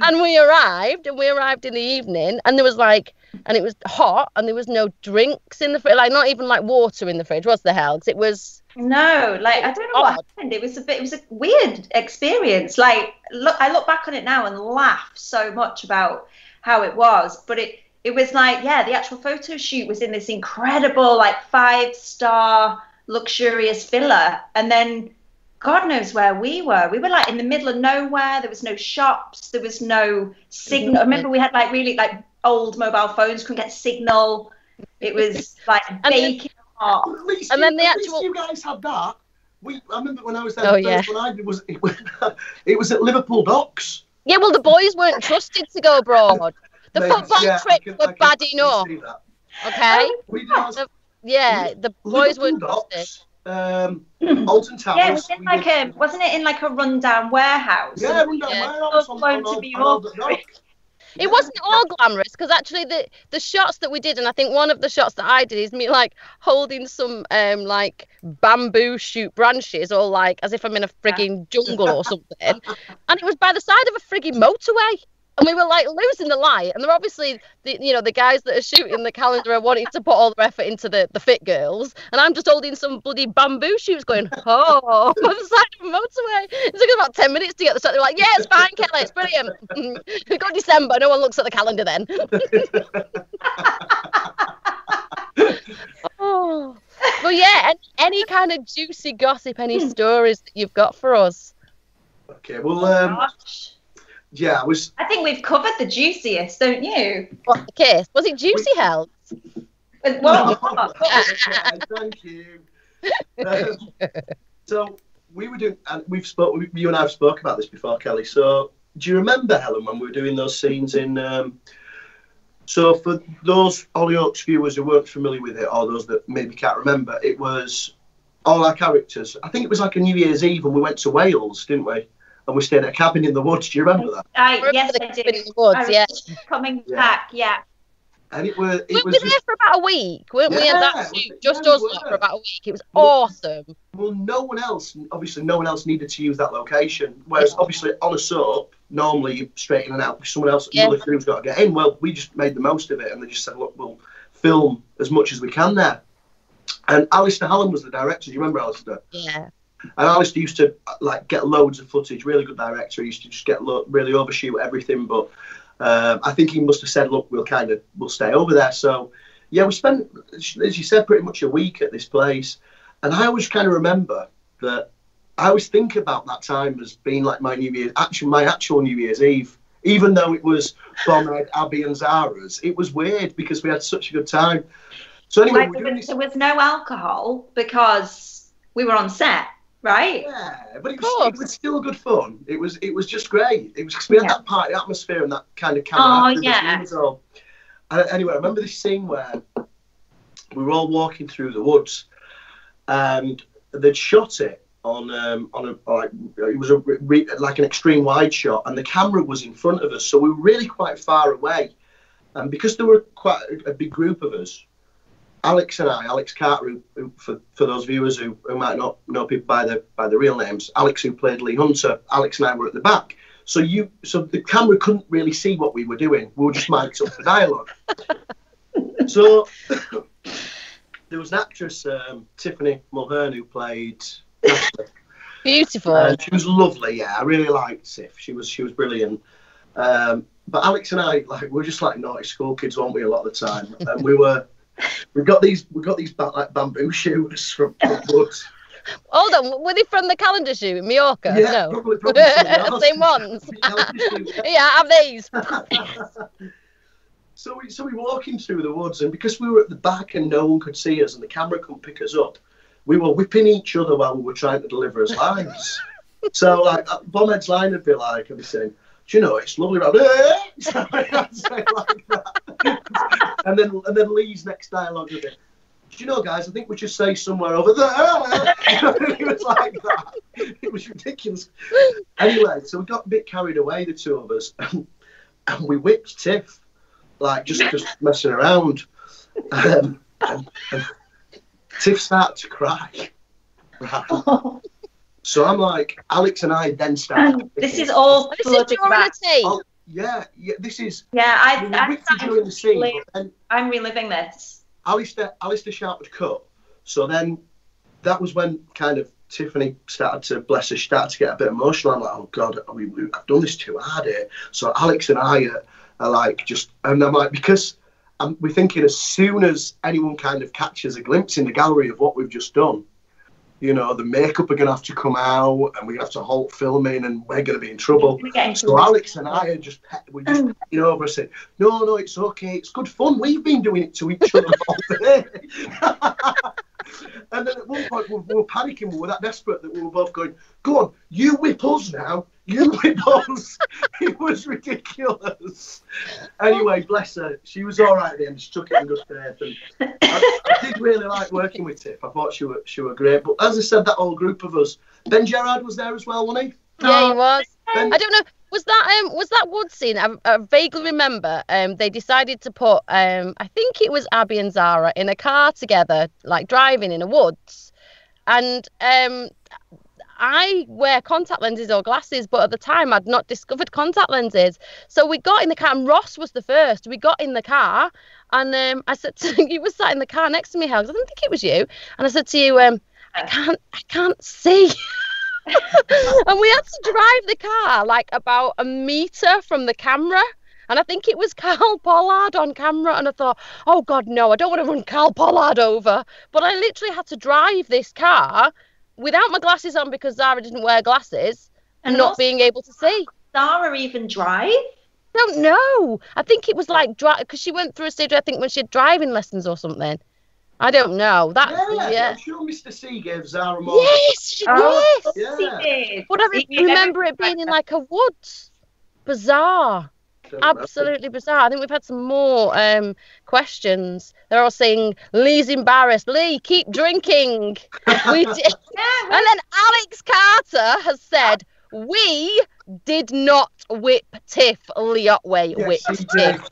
And we arrived, and we arrived in the evening, and there was like. And it was hot, and there was no drinks in the fridge, like not even like water in the fridge. Was the hell? Because it was no, like I don't know odd. What happened. It was a bit, it was a weird experience. Like look, I look back on it now and laugh so much about how it was. But it, it was like yeah, the actual photo shoot was in this incredible like five star luxurious villa, and then God knows where we were. We were like in the middle of nowhere. There was no shops. There was no signal. I remember we had like really like. Old mobile phones, couldn't get signal. It was like baking hot. At least, and then the at actual least you guys had that. We I remember when I was there. Oh, the first yeah. one I did was it, was it was at Liverpool Docks. Yeah, well the boys weren't trusted to go abroad. The Mate, football yeah, trips can, were can, bad enough. Okay. We the, yeah, the boys Liverpool weren't Docks, trusted. Um, Alton Towers. Yeah, it was in like a, wasn't it in like a rundown warehouse? Yeah, rundown yeah. warehouse. On, on, on, to on, on It wasn't all glamorous because actually the the shots that we did, and I think one of the shots that I did is me like holding some um like bamboo shoot branches or like as if I'm in a frigging jungle or something, and it was by the side of a frigging motorway, and we were like losing the light, and they're obviously the you know the guys that are shooting the calendar are wanting to put all their effort into the the fit girls, and I'm just holding some bloody bamboo shoots going oh by the side of a motorway. It took us about ten minutes to get the shot. They're like yeah it's fine Kelly, it's brilliant. We've got December, no one looks at the calendar then. oh well yeah any, any kind of juicy gossip, any stories that you've got for us? Okay well um Gosh. Yeah, I was. I think we've covered the juiciest, don't you? What the kiss? Was it juicy, we... Hell? Well, no, what? Okay, thank you. Um, so we were doing, and we've spoke. We, you and I have spoke about this before, Kelly. So do you remember, Helen, when we were doing those scenes in? Um, so for those Hollyoaks viewers who weren't familiar with it, or those that maybe can't remember, it was all our characters. I think it was like a New Year's Eve, and we went to Wales, didn't we? And we stayed at a cabin in the woods. Do you remember that? I, I yes, I do. In the woods, yeah. Coming yeah. back, yeah. And it was. It we were was there just... for about a week, weren't yeah, we? And that shoot, just yeah, us we for about a week. It was well, awesome. Well, no one else, obviously, no one else needed to use that location. Whereas, yeah. obviously, on a soap, normally you straight in and out because someone else, yeah. another crew's got to get in. Well, we just made the most of it, and they just said, "Look, we'll film as much as we can there." And Alistair Hallam was the director. Do you remember Alistair? Yeah. And Alistair used to like get loads of footage. Really good director. He used to just get lo really overshoot everything. But um, I think he must have said, "Look, we'll kind of we'll stay over there." So yeah, we spent, as you said, pretty much a week at this place. And I always kind of remember that. I always think about that time as being like my New Year's, actually my actual New Year's Eve. Even though it was Bombhead, Abby, and Zara's, it was weird because we had such a good time. So anyway, like, there was no alcohol because we were on set. right? Yeah, but it was, it was still good fun. It was it was just great. It was because we had yeah. that party atmosphere and that kind of camera. Oh yeah. So uh, anyway, I remember this scene where we were all walking through the woods, and they'd shot it on um, on a like it was a re like an extreme wide shot, and the camera was in front of us, so we were really quite far away. And because there were quite a, a big group of us, Alex and I, Alex Carter, who, who, for, for those viewers who, who might not know people by their by their real names, Alex, who played Lee Hunter, Alex and I were at the back. So you, so the camera couldn't really see what we were doing. We were just mic'd up for dialogue. So there was an actress, um, Tiffany Mulhern, who played Natalie. Beautiful. Uh, she was lovely. Yeah, I really liked Tiff. She was she was brilliant. Um, but Alex and I, like, we we're just like naughty school kids, weren't we? A lot of the time, and we were. We got these. We got these bat, like bamboo shooters from the woods. Hold on, were they from the calendar shoot in Mallorca? Yeah, no. probably, probably same ones. Yeah, have these. so we so we walking through the woods, and because we were at the back and no one could see us, and the camera couldn't pick us up, we were whipping each other while we were trying to deliver us lines. So like Bombhead's line would be like, "I'd be saying, do you know it's lovely around here?" So I'd say like that. And then, and then Lee's next dialogue with it. Do you know, guys? I think we should say somewhere over there. It was like that. It was ridiculous. Anyway, so we got a bit carried away, the two of us, and, and we whipped Tiff, like just just messing around. Um, and, and Tiff started to cry. Right. So I'm like, Alex and I then started. Um, this is all bloody crap. Yeah, yeah, this is. Yeah, I, I started the scene, then I'm reliving this. Alistair, Alistair Sharp had cut, so then that was when kind of Tiffany started to, bless her, she started to get a bit emotional. I'm like, oh God, I mean, I've done this too hard here. So Alex and I are, are like just, and I'm like, because I'm, we're thinking as soon as anyone kind of catches a glimpse in the gallery of what we've just done, you know, the makeup are going to have to come out and we're going to have to halt filming and we're going to be in trouble. So Alex and I are just, we're just you know, over and saying, no, no, it's okay. It's good fun. We've been doing it to each other all day. And then at one point we were panicking. We were that desperate that we were both going, go on, you whip us now. You whip us. It was ridiculous. Anyway, bless her. She was all right at the end. She took it in good faith. And I, I did really like working with Tiff. I thought she were, she were great. But as I said, that whole group of us. Ben Gerrard was there as well, wasn't he? Yeah, he was. Ben, I don't know. Was that um was that wood scene? I, I vaguely remember. Um, they decided to put um I think it was Abby and Zara in a car together, like driving in the woods, and um. I wear contact lenses or glasses, but at the time I'd not discovered contact lenses. So we got in the car, and Ross was the first. We got in the car, and um, I said to you, was sat in the car next to me, Helga. I didn't think it was you. And I said to you, um, I can't, I can't see. And we had to drive the car like about a meter from the camera. And I think it was Carl Pollard on camera. And I thought, oh God, no, I don't want to run Carl Pollard over. But I literally had to drive this car without my glasses on because Zara didn't wear glasses and not being able to see. Zara even drive? I don't know. I think it was like drive because she went through a stage, I think, when she had driving lessons or something. I don't know. That yeah, yeah. I'm sure Mister C gave Zara more. Yes, she, oh, yes, yeah. He did. But I re remember it being in like a woods. Bizarre. Absolutely bizarre. I think we've had some more um, questions. They're all saying, Lee's embarrassed. Lee, keep drinking. We did. And then Alex Carter has said, we did not whip Tiff. Lee Otway yes, whipped Tiff.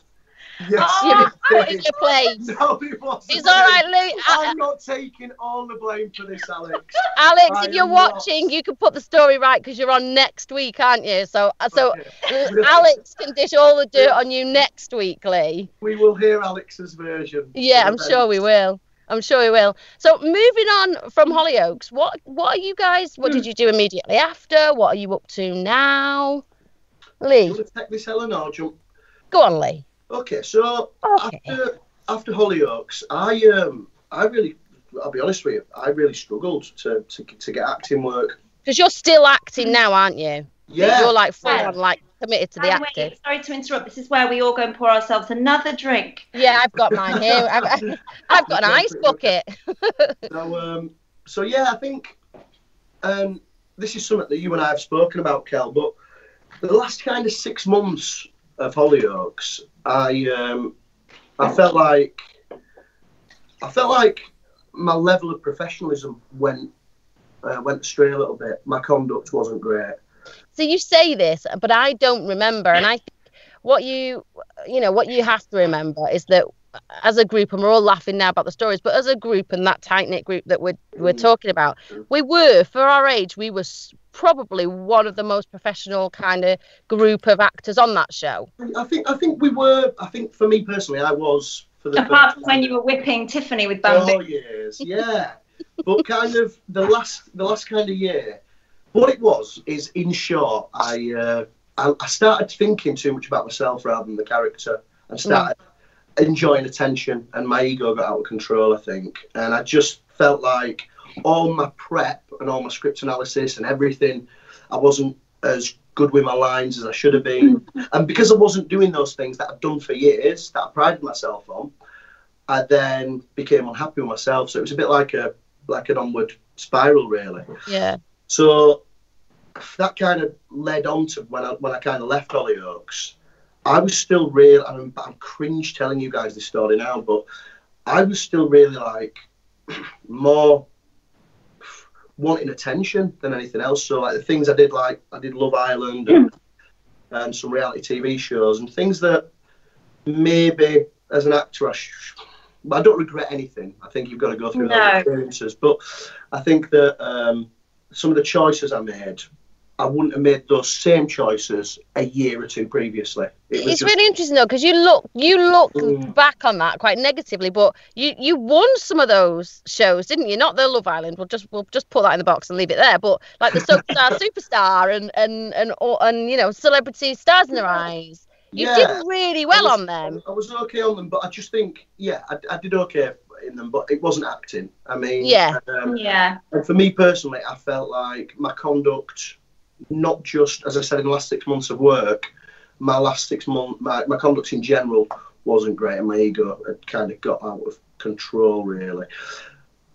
Yes, oh, put in your place. No, it wasn't. It's all right, Lee. I'm not taking all the blame for this, Alex. Alex, I if you're watching, not. You can put the story right because you're on next week, aren't you? So, so Alex can dish all the dirt on you next week, Lee. We will hear Alex's version. Yeah, I'm events. sure we will. I'm sure we will. So, moving on from Hollyoaks, what what are you guys? What hmm. did you do immediately after? What are you up to now, Lee? Do you want to take this, Helen, or jump? Go on, Lee. Okay, so okay. after after Hollyoaks, I um I really I'll be honest with you, I really struggled to to, to get acting work. Because you're still acting now, aren't you? Yeah. You're like full on, like committed to the I'm acting. Waiting. Sorry to interrupt. This is where we all go and pour ourselves another drink. Yeah, I've got mine here. I've I've got an ice bucket. so um so yeah, I think and this is something that you and I have spoken about, Kel, but the last kind of six months of Hollyoaks, I um, I felt like I felt like my level of professionalism went uh, went astray a little bit. My conduct wasn't great. So you say this, but I don't remember, and I think what you you know what you have to remember is that as a group, and we're all laughing now about the stories, but as a group and that tight-knit group that we're, we're talking about, we were, for our age, we were probably one of the most professional kind of group of actors on that show. I think I think we were, I think for me personally, I was. For the Apart from time. when you were whipping Tiffany with bamboo. Oh, yes, yeah. But kind of the last the last kind of year, what it was is, in short, I, uh, I, I started thinking too much about myself rather than the character. I started... Mm. enjoying attention, and my ego got out of control, I think, and I just felt like all my prep and all my script analysis and everything, I wasn't as good with my lines as I should have been, and because I wasn't doing those things that I've done for years, that I prided myself on, I then became unhappy with myself. So it was a bit like a like an onward spiral, really. Yeah. So that kind of led on to when I when I kind of left Hollyoaks. I was still real, and I'm, I'm cringe telling you guys this story now, but I was still really like more wanting attention than anything else. So like the things I did, like I did Love Island and, and some reality T V shows and things that maybe as an actor, I, sh I don't regret anything. I think you've got to go through no. those experiences, but I think that um, some of the choices I made, I wouldn't have made those same choices a year or two previously. It it's really interesting though, because you look you look mm. back on that quite negatively, but you you won some of those shows, didn't you? Not the Love Island. We'll just we'll just put that in the box and leave it there. But like the Superstar, Superstar, and and and and, and you know, Celebrity, Stars in Their Eyes. You yeah. did really well was, on them. I was okay on them, but I just think, yeah, I, I did okay in them, but it wasn't acting. I mean, yeah, um, yeah. And for me personally, I felt like my conduct. Not just, as I said, in the last six months of work, my last six months, my, my conduct in general wasn't great, and my ego had kind of got out of control, really.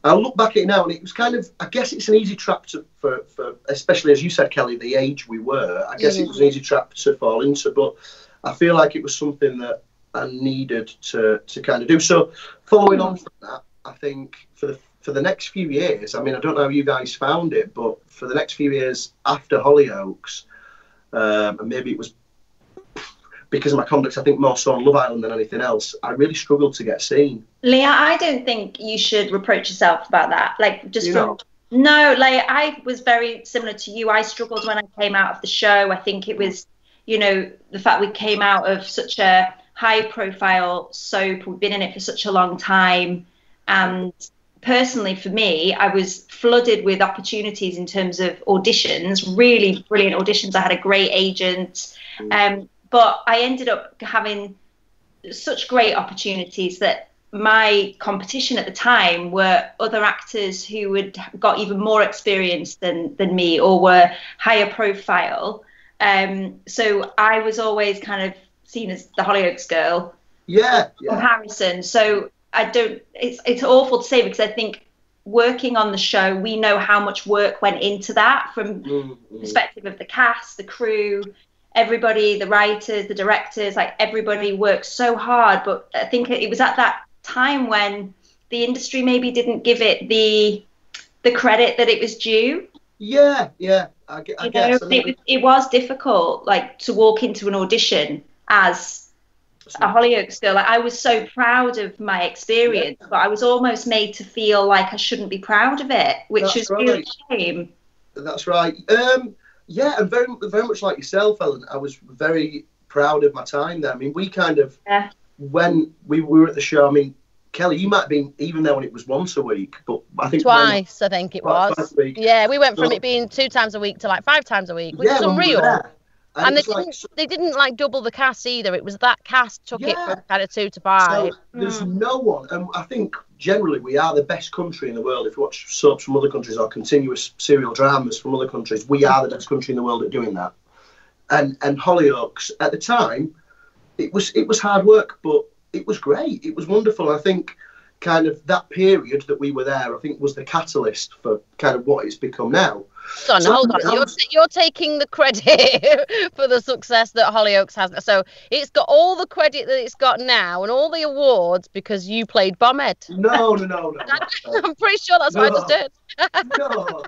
I look back at it now, and it was kind of, I guess it's an easy trap to, for, for especially as you said, Kelly, the age we were, I guess mm-hmm. it was an easy trap to fall into, but I feel like it was something that I needed to, to kind of do. So following on from that, I think for the For the next few years, I mean, I don't know how you guys found it, but for the next few years after Hollyoaks, um, and maybe it was because of my conduct, I think more so on Love Island than anything else, I really struggled to get seen. Leah, I don't think you should reproach yourself about that. Like, just from, no, like I was very similar to you. I struggled when I came out of the show. I think it was, you know, the fact we came out of such a high-profile soap. We've been in it for such a long time, and personally, for me, I was flooded with opportunities in terms of auditions, really brilliant auditions. I had a great agent, um, but I ended up having such great opportunities that my competition at the time were other actors who had got even more experience than, than me, or were higher profile. Um, so I was always kind of seen as the Hollyoaks girl. Yeah. yeah. Comparison. So I don't, it's, it's awful to say, because I think working on the show, we know how much work went into that from mm-hmm. the perspective of the cast, the crew, everybody, the writers, the directors, like everybody worked so hard. But I think it was at that time when the industry maybe didn't give it the the credit that it was due. Yeah, yeah. I, I you guess. Know, I mean, it, it was difficult, like, to walk into an audition as a Hollyoaks girl. Like, I was so proud of my experience, yeah. but I was almost made to feel like I shouldn't be proud of it, which That's is right. really a shame. That's right. Um, yeah, and very, very much like yourself, Ellen, I was very proud of my time there. I mean, we kind of, yeah. when we were at the show, I mean, Kelly, you might have been even there when it was once a week, but I think twice, when, I think it was. Yeah, we went from so, it being two times a week to like five times a week, which yeah, is unreal. And, and they, didn't, like, they didn't, like, double the cast either. It was that cast took yeah. it from kind of two to five. So there's mm. no one. And I think, generally, we are the best country in the world. If you watch soaps from other countries or continuous serial dramas from other countries, we are the best country in the world at doing that. And and Hollyoaks, at the time, it was, it was hard work, but it was great. It was wonderful. I think kind of that period that we were there, I think, was the catalyst for kind of what it's become now. Hold on, so hold on. You're, t you're taking the credit for the success that Hollyoaks has. So it's got all the credit that it's got now and all the awards because you played Bombhead. No, no, no, no. I'm pretty sure that's no, what I just did. No.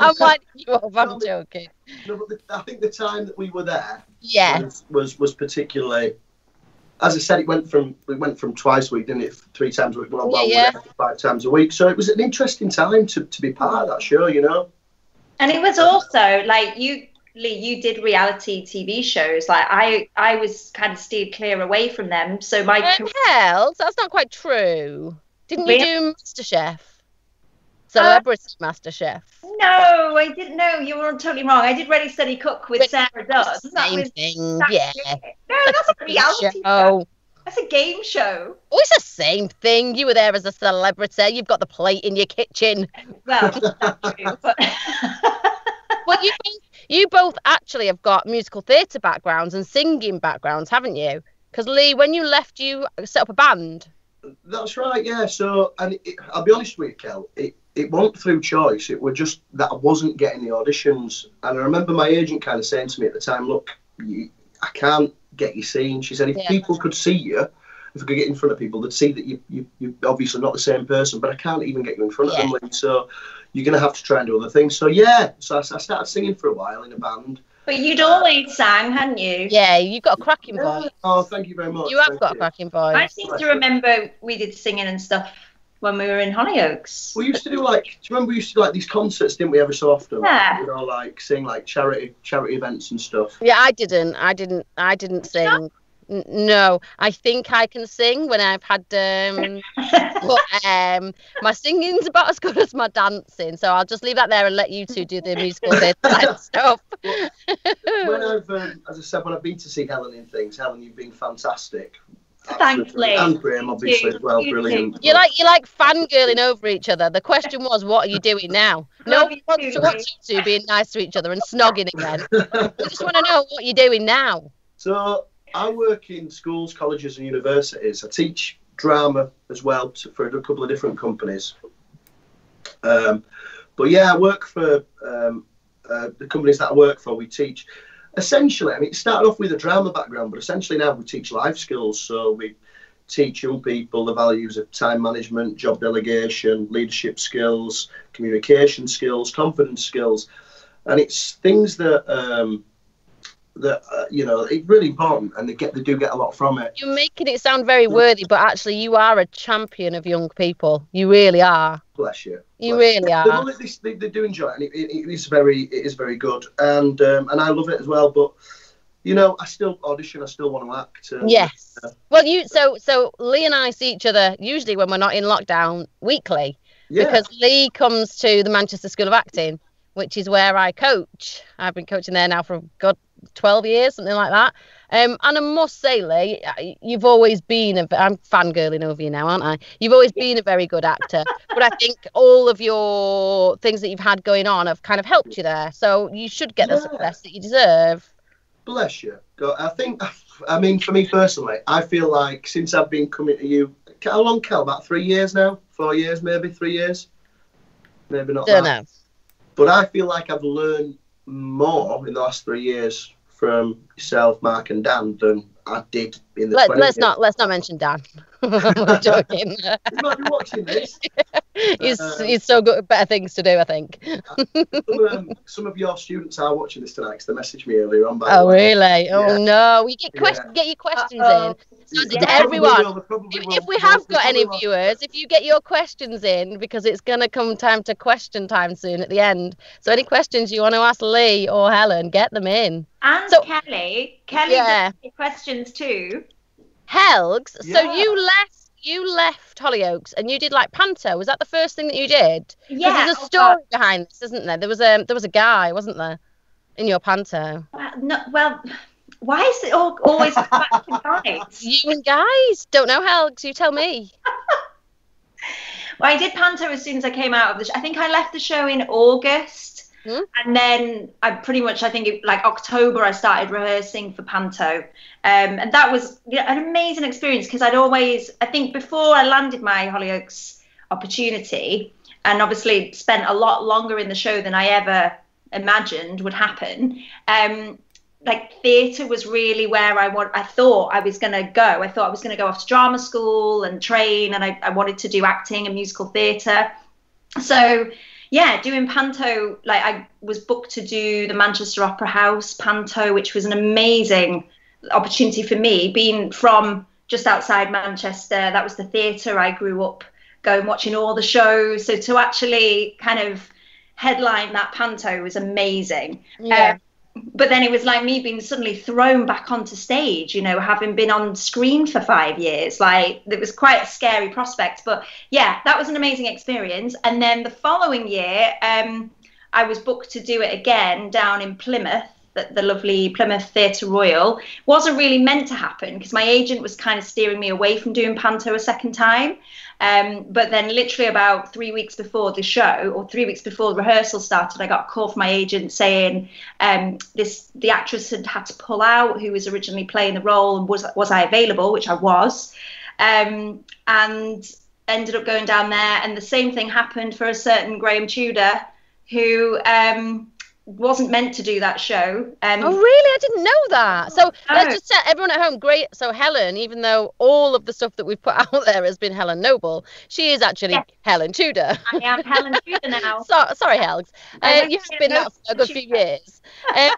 I'm like, you off, I'm no, joking. No, but the, I think the time that we were there yeah. was, was, was particularly... As I said, it went from it went from twice a week, didn't it? Three times a week, well, well yeah, yeah. five times a week. So it was an interesting time to, to be part of that show, you know. And it was also like you, Lee, you did reality T V shows. Like I, I was kind of steered clear away from them. So my hell, that's not quite true. Didn't you do MasterChef? Celebrity uh, MasterChef. No, I didn't know. You were totally wrong. I did Ready, Steady, Cook with but Sarah Does. Same was, thing, yeah. It. No, that's, that's a reality show. That's a game show. Oh, it's the same thing. You were there as a celebrity. You've got the plate in your kitchen. Well, that's true. But well, you both, you both actually have got musical theatre backgrounds and singing backgrounds, haven't you? Because, Lee, when you left, you set up a band. That's right, yeah. So, and it, I'll be honest with you, Kel, it, it wasn't through choice. It was just that I wasn't getting the auditions. And I remember my agent kind of saying to me at the time, look, you, I can't get you seen. She said, if yeah. people could see you, if I could get in front of people, they'd see that you, you, you're obviously not the same person, but I can't even get you in front yeah. of them. So you're going to have to try and do other things. So, yeah, so I, I started singing for a while in a band. But you'd always sang, hadn't you? Yeah, you've got a cracking voice. Oh, thank you very much. You have thank got you. a cracking voice. I seem to remember we did singing and stuff when we were in Hollyoaks. We used to do like, do you remember we used to do like these concerts, didn't we, ever so often? Yeah. You know, like sing like charity charity events and stuff. Yeah, I didn't. I didn't. I didn't sing. N no, I think I can sing when I've had. Um, but um, my singing's about as good as my dancing, so I'll just leave that there and let you two do the musical theatre and stuff. When I've, um, as I said, when I've been to see Helen in things, Helen, you've been fantastic. Thankfully, and Graham obviously as well, brilliant. You like you like fangirling over each other. The question was, what are you doing now? No one wants to watch you two being nice to each other and snogging again. We just want to know what you're doing now. So I work in schools, colleges, and universities. I teach drama as well to, for a couple of different companies. Um, but yeah, I work for um, uh, the companies that I work for. We teach. Essentially, I mean, it started off with a drama background, but essentially now we teach life skills. So we teach young people the values of time management, job delegation, leadership skills, communication skills, confidence skills, and it's things that um, that uh, you know, it's really important, and they get they do get a lot from it. You're making it sound very worthy, but actually, you are a champion of young people. You really are. Bless you. You bless really you. are. They, they, they do enjoy it, and it, it, it is very, it is very good, and um, and I love it as well. But you know, I still audition. I still want to act. Uh, yes. Uh, well, you so so Lee and I see each other usually when we're not in lockdown weekly, yeah. because Lee comes to the Manchester School of Acting, which is where I coach. I've been coaching there now for God twelve years, something like that. Um, and I must say, Lee, you've always been, a, I'm fangirling over you now, aren't I? You've always been a very good actor, but I think all of your things that you've had going on have kind of helped you there. So you should get the yeah. success that you deserve. Bless you. God, I think, I mean, for me personally, I feel like since I've been coming to you, how long, Kel? About three years now? Four years, maybe? Three years? Maybe not Don't that. Know. But I feel like I've learned more in the last three years from yourself, Mark, and Dan than I did in the Let, let's not let's not mention Dan. I'm joking. He might be watching this. He's uh, he's so good, better things to do, I think. um, some of your students are watching this tonight because they messaged me earlier on. By oh the way. really? Yeah. Oh no, we get quest yeah. get your questions uh -oh. in. So did yeah, everyone. Will, if, if we have got any will. viewers, if you get your questions in, because it's gonna come time to question time soon at the end. So any questions you want to ask Lee or Helen, get them in. And so, Kelly, Kelly, yeah. questions too. Helgs, yeah. so you left, you left Hollyoaks, and you did like Panto. Was that the first thing that you did? Yeah. There's a story oh, behind this, isn't there? There was a there was a guy, wasn't there, in your Panto? Well, no, well why is it all, always back to guys? You and guys don't know Helgs. You tell me. Well, I did Panto as soon as I came out of the show. I think I left the show in August. Mm. And then I pretty much, I think, it, like October, I started rehearsing for Panto. Um, and that was you know, an amazing experience because I'd always, I think before I landed my Hollyoaks opportunity, and obviously spent a lot longer in the show than I ever imagined would happen, um, like theatre was really where I want, I thought I was going to go. I thought I was going to go off to drama school and train, and I, I wanted to do acting and musical theatre. So yeah, doing Panto, like I was booked to do the Manchester Opera House Panto, which was an amazing opportunity for me, being from just outside Manchester. That was the theatre I grew up going, watching all the shows. So to actually kind of headline that Panto was amazing. Yeah. Um, but then it was like me being suddenly thrown back onto stage, you know, having been on screen for five years. Like, it was quite a scary prospect. But yeah, that was an amazing experience. And then the following year, um, I was booked to do it again down in Plymouth, the, the lovely Plymouth Theatre Royal. It wasn't really meant to happen because my agent was kind of steering me away from doing Panto a second time. Um, but then literally about three weeks before the show, or three weeks before the rehearsal started, I got a call from my agent saying um, this the actress had had to pull out, who was originally playing the role, and was, was I available, which I was, um, and ended up going down there. And the same thing happened for a certain Graham Tudor, who um, wasn't meant to do that show. Um, oh, really? I didn't know that. So no. Let's just tell everyone at home, great. So Helen, even though all of the stuff that we've put out there has been Helen Noble, she is actually yes. Helen Tudor. I am Helen Tudor now. so, sorry, Alex. Uh, you've been that for a good few years. Um,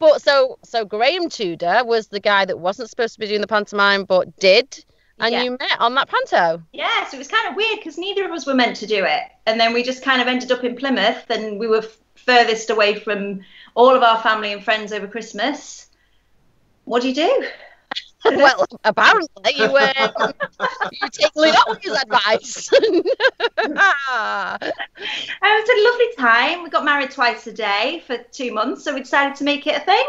but so, so Graham Tudor was the guy that wasn't supposed to be doing the pantomime, but did. And yeah. you met on that Panto. Yeah, so it was kind of weird because neither of us were meant to do it. And then we just kind of ended up in Plymouth, and we were furthest away from all of our family and friends over Christmas. What do you do? Well, apparently you uh, you take Leonie's advice. uh, it was a lovely time. We got married twice a day for two months, so we decided to make it a thing.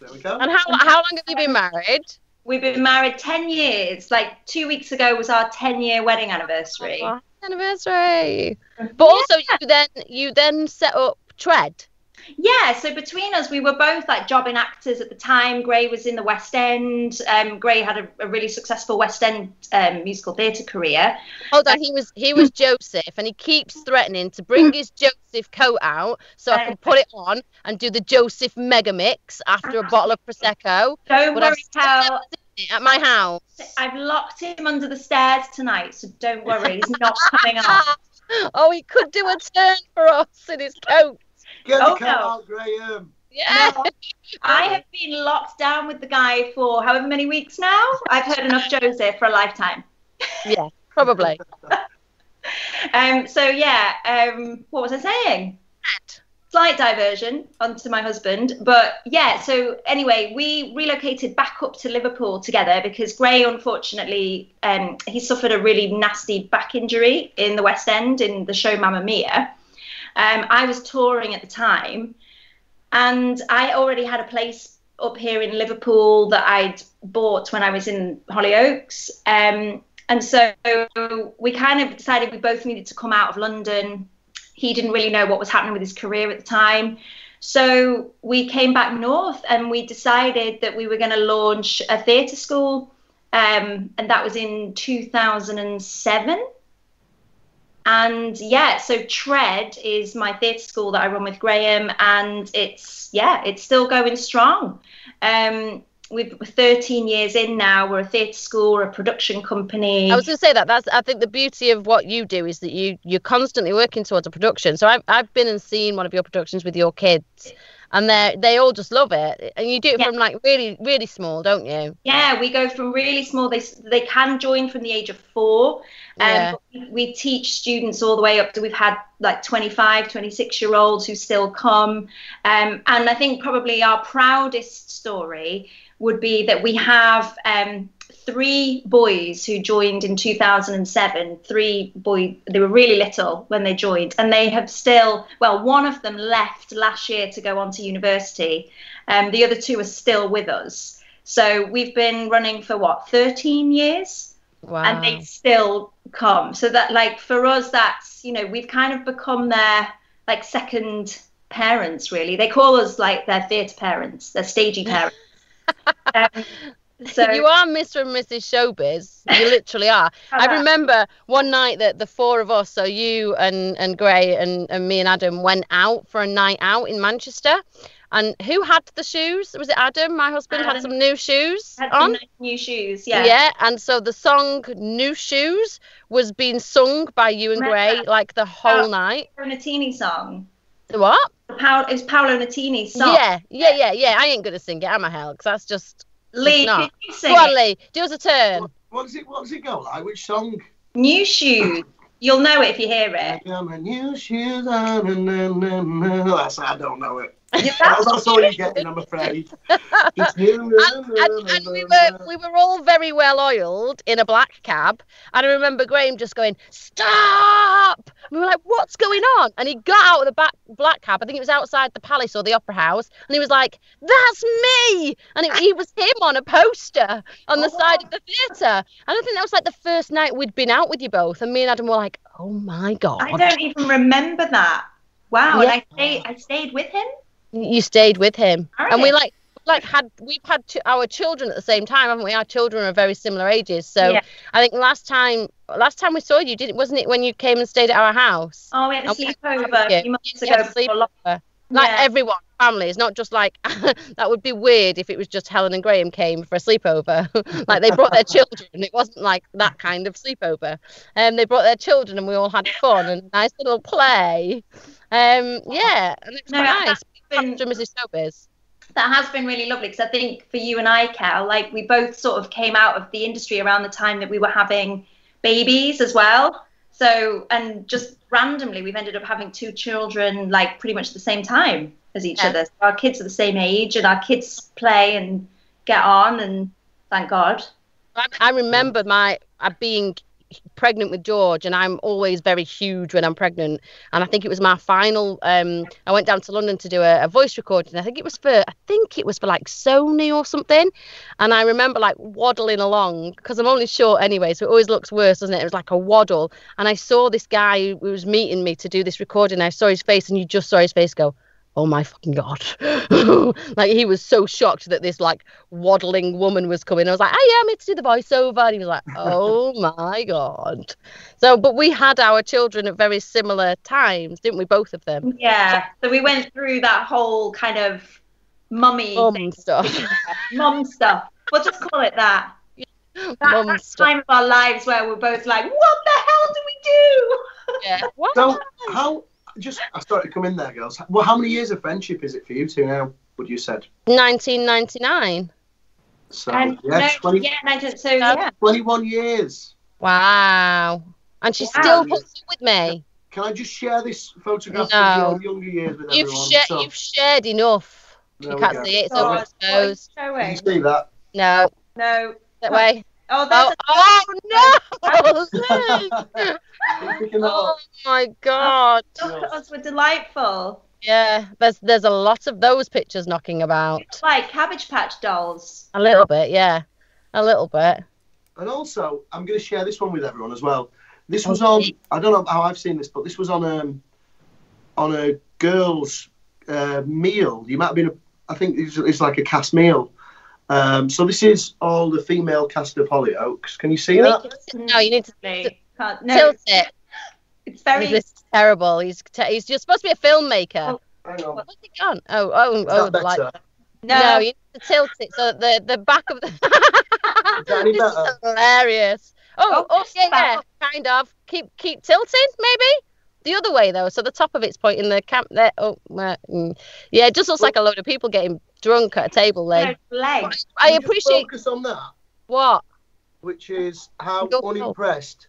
There we go. And how how long have you been married? We've been married ten years. Like two weeks ago was our ten year wedding anniversary. Oh, anniversary. But yeah. also you then you then set up Tread. Yeah, so between us, we were both like jobbing actors at the time. Gray was in the West End. Um, Gray had a, a really successful West End um, musical theatre career. Hold on, he was he was Joseph, and he keeps threatening to bring his Joseph coat out so I can put it on and do the Joseph mega mix after a bottle of prosecco. Don't but worry, pal. At my house, I've locked him under the stairs tonight, so don't worry, he's not coming up. Oh, he could do a turn for us in his coat. Get oh, the cat no. out, Graham. Yeah. No. I have been locked down with the guy for however many weeks now. I've heard enough Joseph for a lifetime. Yeah, probably. um. So, yeah, um, what was I saying? Slight diversion onto my husband. But, yeah, so anyway, we relocated back up to Liverpool together because Gray, unfortunately, um, he suffered a really nasty back injury in the West End in the show Mamma Mia. Um, I was touring at the time, and I already had a place up here in Liverpool that I'd bought when I was in Hollyoaks. Um, and so we kind of decided we both needed to come out of London. He didn't really know what was happening with his career at the time. So we came back north, and we decided that we were going to launch a theatre school. Um, and that was in two thousand seven. And yeah, so Tread is my theatre school that I run with Graham, and it's, yeah, it's still going strong. Um, we've, we're thirteen years in now. We're a theatre school, we're a production company. I was going to say that, that's, I think the beauty of what you do is that you, you're constantly working towards a production. So I've, I've been and seen one of your productions with your kids, and they they all just love it. And you do it yeah. from like really, really small, don't you? Yeah, we go from really small. They they can join from the age of four. Um, yeah. we, we teach students all the way up to, we've had like twenty-five, twenty-six year olds who still come. Um, and I think probably our proudest story would be that we have um, three boys who joined in two thousand seven, three boys, they were really little when they joined, and they have still, well, one of them left last year to go on to university, and um, the other two are still with us. So we've been running for what, thirteen years? Wow. And they still come. So that, like, for us, that's, you know, we've kind of become their like second parents, really. They call us like their theatre parents, their stagey parents. um, so you are Mister and Missus Showbiz. You literally are. I remember one night that the four of us, so you and, and Gray and, and me and Adam, went out for a night out in Manchester. And who had the shoes? Was it Adam? My husband Adam had some new shoes had on. Some new shoes, yeah. Yeah, and so the song "New Shoes" was being sung by you and Gray like the whole oh, night. Paolo Nutini song. The what? The Paolo, it was Paolo Nutini's song. Yeah, yeah, yeah, yeah. I ain't gonna sing it, am I, Hel? Because that's just Lee. Can you sing? Go on, Lee. Do us a turn. What, what does it? What does it go like? Which song? New shoes. You'll know it if you hear it. I'm a new shoes. I'm a new, new, new. That's, I don't know it. Yeah, that's, that's all you're getting, I'm afraid. Just, and, and, and we were we were all very well oiled in a black cab, and I remember Graham just going, "Stop!" And we were like, "What's going on?" And he got out of the back black cab. I think it was outside the Palace or the Opera House, and he was like, "That's me!" And it, he was him on a poster on the oh. side of the theatre. And I think that was like the first night we'd been out with you both, and me and Adam were like, "Oh my god!" I don't even remember that. Wow! Yeah. And I stayed I stayed with him. You stayed with him, right. And we like, like had we've had two, our children at the same time, haven't we? Our children are very similar ages, so yeah. I think last time, last time we saw you, didn't wasn't it when you came and stayed at our house? Oh, we had a sleepover a few months ago. Sleepover. Like yeah. everyone, families, not just like that would be weird if it was just Helen and Graham came for a sleepover. Like they brought their children. It wasn't like that kind of sleepover. Um, they brought their children, and we all had fun and a nice little play. Um, yeah, and it was no, nice. That, Been, that has been really lovely, because I think for you and I, Kel, like we both sort of came out of the industry around the time that we were having babies as well. So, and just randomly, we've ended up having two children like pretty much the same time as each yeah. other. So our kids are the same age, and our kids play and get on, and thank God. I, I remember my uh, being pregnant with George, and I'm always very huge when I'm pregnant, and I think it was my final um I went down to London to do a, a voice recording. I think it was for I think it was for like Sony or something, and I remember like waddling along, because I'm only short anyway, so it always looks worse, doesn't it? It was like a waddle, and I saw this guy who was meeting me to do this recording. I saw his face, and you just saw his face go, "Oh my fucking god." Like he was so shocked that this like waddling woman was coming. I was like, "I am here to do the voiceover," and he was like, "Oh my god." So but we had our children at very similar times, didn't we, both of them? Yeah, so we went through that whole kind of mummy mum stuff mum stuff, we'll just call it that, that, that time of our lives where we're both like, "What the hell do we do?" Yeah. What? So how Just, I started to come in there, girls. Well, how many years of friendship is it for you two now? Would you said nineteen ninety-nine? So um, yeah, no, twenty, yeah, nineteen, so yeah, twenty-one years. Wow! And she wow. still puts it with me. Can I just share this photograph no. of your younger years with you've everyone? Sh so, you've shared enough. You can't go. see it. So oh, exposed. Can you see that? No, no, that way. Oh, that's oh, oh no! Oh my god! Those were delightful. Yeah, there's there's a lot of those pictures knocking about. It's like Cabbage Patch dolls. A little bit, yeah, a little bit. And also, I'm going to share this one with everyone as well. This was on. I don't know how I've seen this, but this was on um on a girls' uh, meal. You might have been. A, I think it's, it's like a cast meal. Um, so this is all the female cast of Hollyoaks. Can you see you that? To, no, you need to Can't, no. tilt it. It's very this is terrible. He's te he's just supposed to be a filmmaker. Oh, hang on. What's it gone? Oh, oh, oh, the light. No. no, you need to tilt it so that the the back of the. Is that any better? This is hilarious. Oh, oh, oh yeah, yeah, kind of. Keep keep tilting, maybe. The other way though, so the top of it's pointing the camp there. Oh, uh, mm. yeah, it just looks like a load of people getting drunk at a table, Lee. No, I, I appreciate. Focus on that. What? Which is how Go unimpressed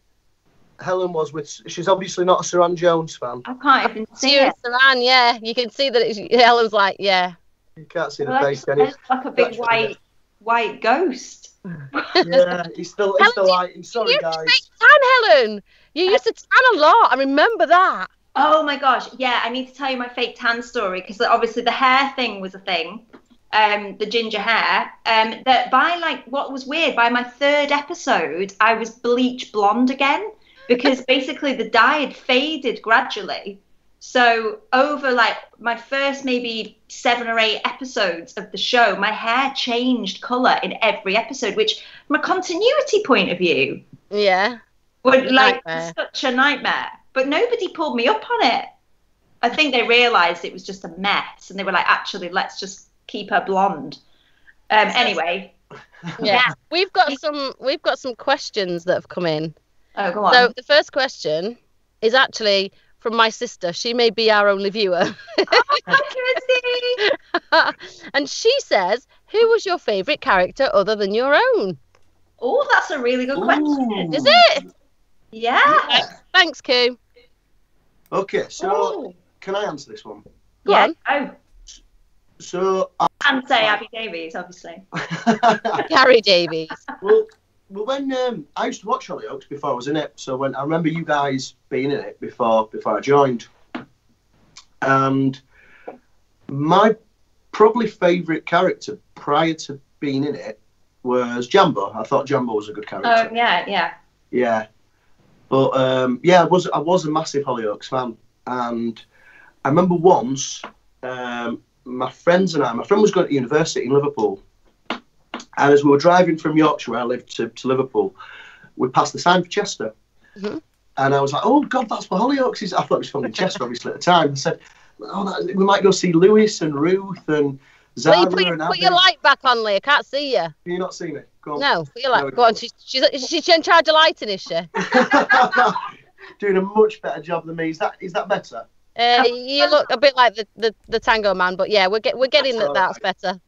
on. Helen was with. She's obviously not a Saran Jones fan. I can't even see it. Saran, yeah, you can see that it's, Helen's like, yeah. You can't see the well, face, can you? Like a big That's white, funny. white ghost. Yeah, he's still, he's still lighting. Sorry, guys. You used to tan, Helen. You used to tan a lot. I remember that. Oh my gosh, yeah. I need to tell you my fake tan story, because obviously the hair thing was a thing, um, the ginger hair. Um, that by like what was weird, by my third episode, I was bleach blonde again, because basically the dye had faded gradually. So over like my first maybe seven or eight episodes of the show, my hair changed colour in every episode, which from a continuity point of view, yeah, would like nightmare. Such a nightmare. But nobody pulled me up on it. I think they realised it was just a mess, and they were like, actually, let's just keep her blonde. Um, anyway, yeah, we've got some we've got some questions that have come in. Oh, go on. So the first question is actually from my sister. She may be our only viewer. Oh my God, Kirsty! And she says, "Who was your favourite character other than your own?" Oh, that's a really good question. Ooh. Is it? Yeah. Okay. Thanks, Koo. Okay, so Ooh. Can I answer this one? Go yeah. On. So I and say Abby Davies, obviously. Gary Davies. Well, well, when um, I used to watch Hollyoaks before I was in it, so when I remember you guys being in it before before I joined, and my probably favourite character prior to being in it was Jambo. I thought Jambo was a good character. Oh yeah, yeah. Yeah, but um, yeah, I was I was a massive Hollyoaks fan, and I remember once. Um, My friends and I, my friend was going to university in Liverpool, and as we were driving from Yorkshire, where I lived, to, to Liverpool, we passed the sign for Chester. Mm-hmm. And I was like, oh God, that's what Hollyoaks is. I thought it was filming Chester, obviously, at the time. I said, oh, that, we might go see Lewis and Ruth and Zara. Please, please, and Adam. Put your light back on, Lee. I can't see you. You're not seeing it. Go on. No, put your light. Go, go on. She's, she's, she's in charge of lighting, is she? Doing a much better job than me. Is that is that better? Uh, you look a bit like the, the, the Tango Man, but yeah, we're, get, we're getting that that's better.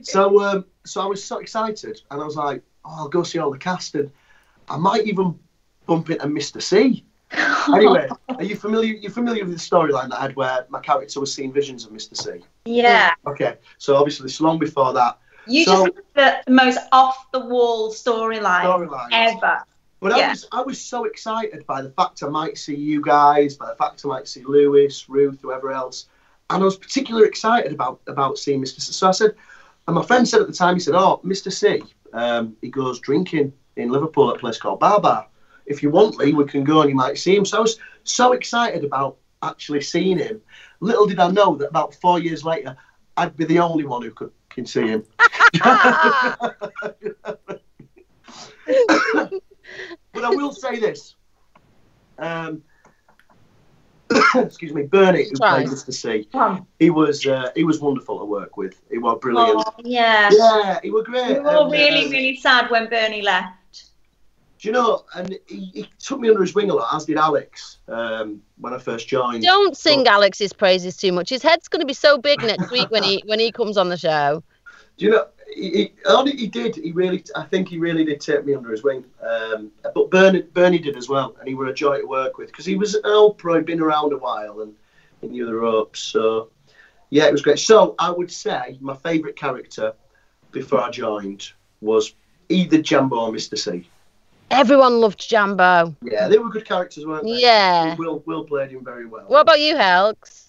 So um, so I was so excited, and I was like, oh, I'll go see all the cast, and I might even bump into Mister C. Anyway, are you familiar You're familiar with the storyline that I had where my character was seeing visions of Mister C? Yeah. Okay, so obviously it's long before that. You so, just had the most off-the-wall storyline storyline ever. But yeah. I was I was so excited by the fact I might see you guys, by the fact I might see Lewis, Ruth, whoever else, and I was particularly excited about about seeing Mister C. So I said, and my friend said at the time, he said, "Oh, Mister C, um, he goes drinking in Liverpool at a place called Barbar. If you want, Lee, we can go and you might see him." So I was so excited about actually seeing him. Little did I know that about four years later, I'd be the only one who could can see him. But I will say this. Um, excuse me, Bernie, who played Mister C, he was uh, he was wonderful to work with. He was brilliant. Oh, yeah, yeah, he was great. We were all and, really, uh, really sad when Bernie left. Do you know? And he, he took me under his wing a lot, as did Alex um, when I first joined. Don't sing but, Alex's praises too much. His head's going to be so big next week when he when he comes on the show. Do you know? He, he, he did. He really. I think he really did take me under his wing. Um, but Bernie, Bernie did as well, and he were a joy to work with because he was an old pro, he'd been around a while, and he knew the ropes. So, yeah, it was great. So I would say my favourite character before I joined was either Jambo or Mister C. Everyone loved Jambo. Yeah, they were good characters, weren't they? Yeah. Will Will played him very well. What about you, Helks?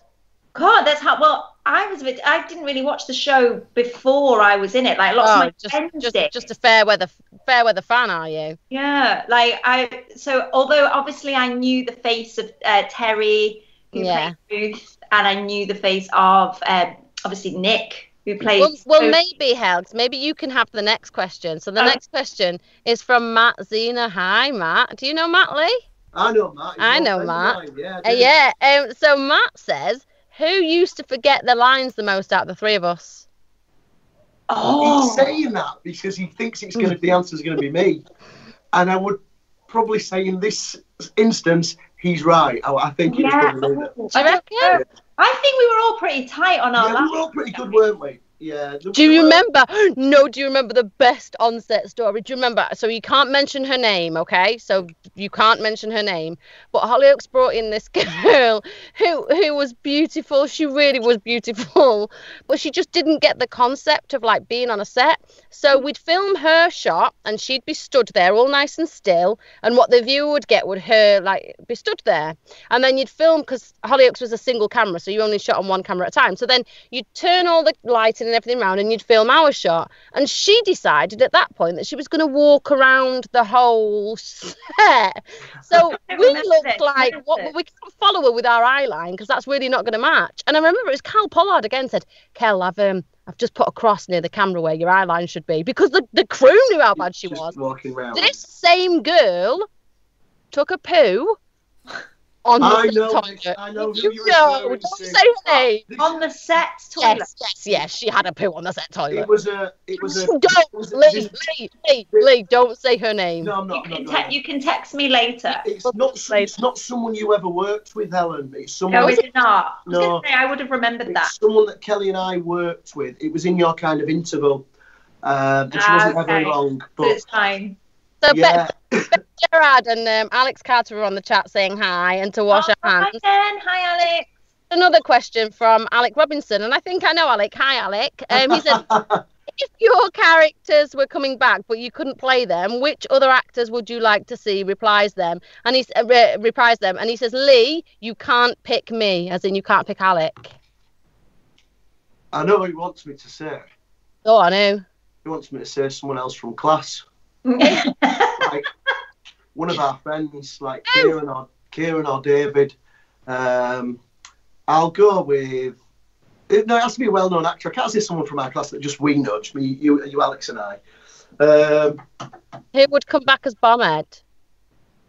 God, that's hard. Well, I was a bit, I didn't really watch the show before I was in it. Like, lots oh, of my just, friends just, did. Just a fair weather, fair weather fan, are you? Yeah. Like, I, so although obviously I knew the face of uh, Terry, who yeah. played Ruth, and I knew the face of, um, obviously, Nick, who played. Well, well maybe, Helgs, maybe you can have the next question. So the oh. next question is from Matt Zena. Hi, Matt. Do you know Matt Lee? I know Matt. He's I know Matt. Yeah. I yeah. Um, so Matt says, who used to forget the lines the most out of the three of us? Oh, he's saying that because he thinks it's going to, the answer's going to be me. And I would probably say in this instance, he's right. I, I think he yeah. was probably right. I reckon. Yeah. I think we were all pretty tight on our. Yeah, we were all pretty good, weren't we? Yeah. Do you remember? No, do you remember the best on-set story? Do you remember? So you can't mention her name, okay? So you can't mention her name. But Hollyoaks brought in this girl who who was beautiful. She really was beautiful. But she just didn't get the concept of, like, being on a set. So we'd film her shot, and she'd be stood there all nice and still. And what the viewer would get would her, like, be stood there. And then you'd film, because Hollyoaks was a single camera, so you only shot on one camera at a time. So then you'd turn all the lighting and everything round, and you'd film our shot. And she decided at that point that she was going to walk around the whole set. So we looked like, what, we can't follow her with our eye line because that's really not going to match. And I remember it was Cal Pollard again said, Kel, I've, um, I've just put a cross near the camera where your eye line should be, because the, the crew knew how bad she was. Walking around. This same girl took a poo on I the know, toilet. I know who you you're know, don't to. Say her name. On the set toilet. Yes, yes, yes, she had a poo on the set toilet. It was a... It was a don't, it was a, Lee, Lee, Lee, Lee, don't say her name. No, I'm not. You, I'm can, not, te you can text me later. It's not, some, it's not someone you ever worked with, Helen. It's someone... No, is it not? No. I was say, I would have remembered it's that. It's someone that Kelly and I worked with. It was in your kind of interval. Um, and she ah, wasn't okay. ever long. But it's fine. So yeah. Beth, Beth Gerard and um, Alex Carter were on the chat saying hi and to wash oh, our hands. Hi, Ben. Hi, Alex. Another question from Alec Robinson, and I think I know Alec. Hi, Alec. Um, he said, if your characters were coming back but you couldn't play them, which other actors would you like to see reprise them? And he uh, re reprise them. And he says, Lee, you can't pick me, as in you can't pick Alec. I know what he wants me to say. Oh, I know. He wants me to say someone else from class. Like one of our friends, like Kieran or Kieran or David. Um, I'll go with. No, it has to be a well-known actor. I can't say someone from our class that just we nudge me, you, you, Alex, and I. Um, Who would come back as Bombhead?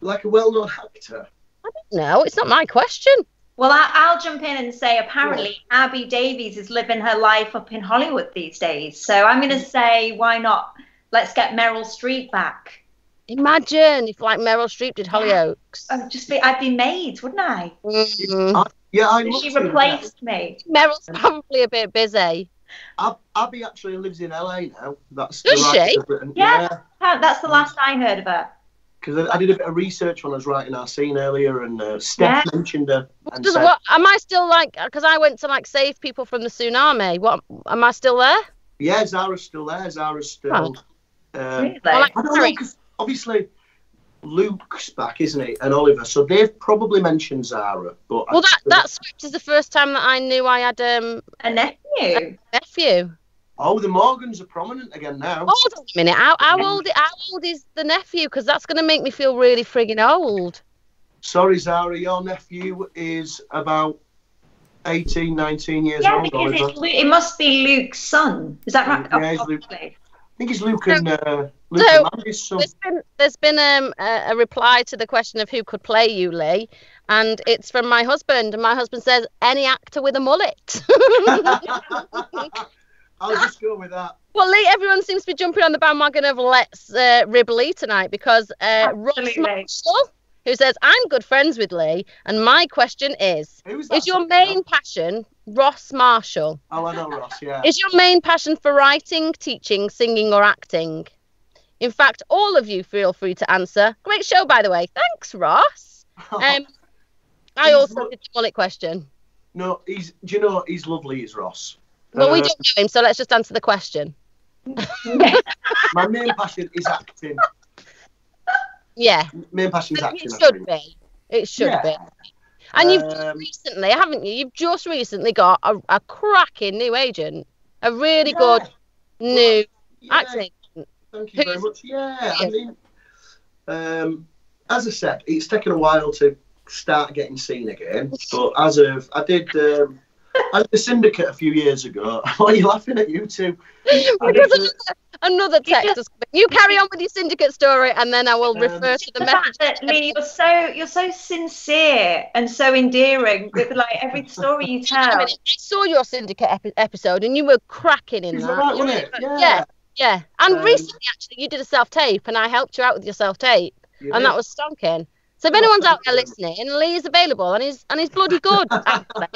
Like a well-known actor. I don't know. It's not my question. Well, I, I'll jump in and say apparently yeah. Abby Davies is living her life up in Hollywood these days. So I'm going to say, why not? Let's get Meryl Streep back. Imagine if, like, Meryl Streep did Hollyoaks. I'd just be, I'd be maids, wouldn't I? Mm-hmm. I yeah, I. So she replaced me. Meryl's probably a bit busy. Ab Abby actually lives in L A now. That's Does she? Yeah, yeah, that's the last I heard of her. Because I, I did a bit of research when I was writing our scene earlier, and uh, Steph yeah. mentioned her. And Does, said, what, am I still like? Because I went to like save people from the tsunami. What? Am I still there? Yeah, Zara's still there. Zara's still. Oh. Um, really? I don't know, 'cause obviously Luke's back, isn't he, and Oliver, so they've probably mentioned Zara. But well, I, that that script is the first time that I knew I had um, a nephew. A nephew. Oh, the Morgans are prominent again now. Hold on a minute. How, how old? How old is the nephew? Because that's going to make me feel really frigging old. Sorry, Zara, your nephew is about eighteen, nineteen years yeah, old. Yeah, because it's, it must be Luke's son. Is that right? Yeah, oh, Luke. I think it's Luke and, uh, Luke so, and Andy's son. There's been, there's been um, a, a reply to the question of who could play you, Lee, and it's from my husband, and my husband says, any actor with a mullet. I'll just go with that. Well, Lee, everyone seems to be jumping on the bandwagon of Let's uh, Rib Lee tonight, because uh, Ross Marshall, who says, I'm good friends with Lee, and my question is, is that your main about? passion... Ross Marshall. Oh, I know Ross, yeah. Is your main passion for writing, teaching, singing or acting? In fact, all of you feel free to answer. Great show, by the way. Thanks, Ross. Oh, um, I also did the mullet question. No, he's, do you know, he's lovely, is Ross. Well, uh, we don't know him, so let's just answer the question. My main passion is acting. Yeah. Main passion is acting. It should be. It should yeah. be. And you've um, recently, haven't you? You've just recently got a, a cracking new agent, a really yeah. good new yeah. acting. Thank you Who's, very much. Yeah, yeah. I mean, um, as I said, it's taken a while to start getting seen again. But as of, I did, um, I did the Syndicate a few years ago. Why are you laughing at you two? Because another text. Just, you carry on with your syndicate story, and then I will refer um, to the message. That, Lee, you're so you're so sincere and so endearing with like every story you tell. I saw your Syndicate epi episode, and you were cracking in Is that. Right, wasn't it? Yeah, yeah. yeah. And um, recently, actually, you did a self tape, and I helped you out with your self tape, you and did. That was stonking. So if anyone's out there listening, Lee is available, and he's and he's bloody good. Actually,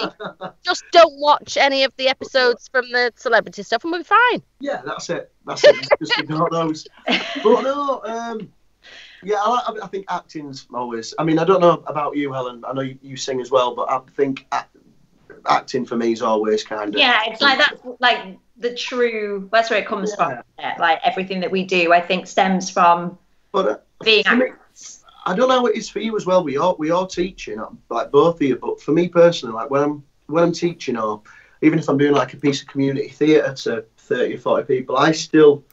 just don't watch any of the episodes from the celebrity stuff, and we'll be fine. Yeah, that's it. That's it. Just ignore those. But no, um, yeah, I, I think acting's always. I mean, I don't know about you, Helen. I know you, you sing as well, but I think act, acting for me is always kind of. Yeah, it's like that's like the true. That's where it comes yeah. from. Like everything that we do, I think stems from but, uh, being actors. I don't know how it is for you as well. We are we are teaching, like both of you. But for me personally, like when I'm when I'm teaching, or even if I'm doing like a piece of community theatre to thirty or forty people, I still,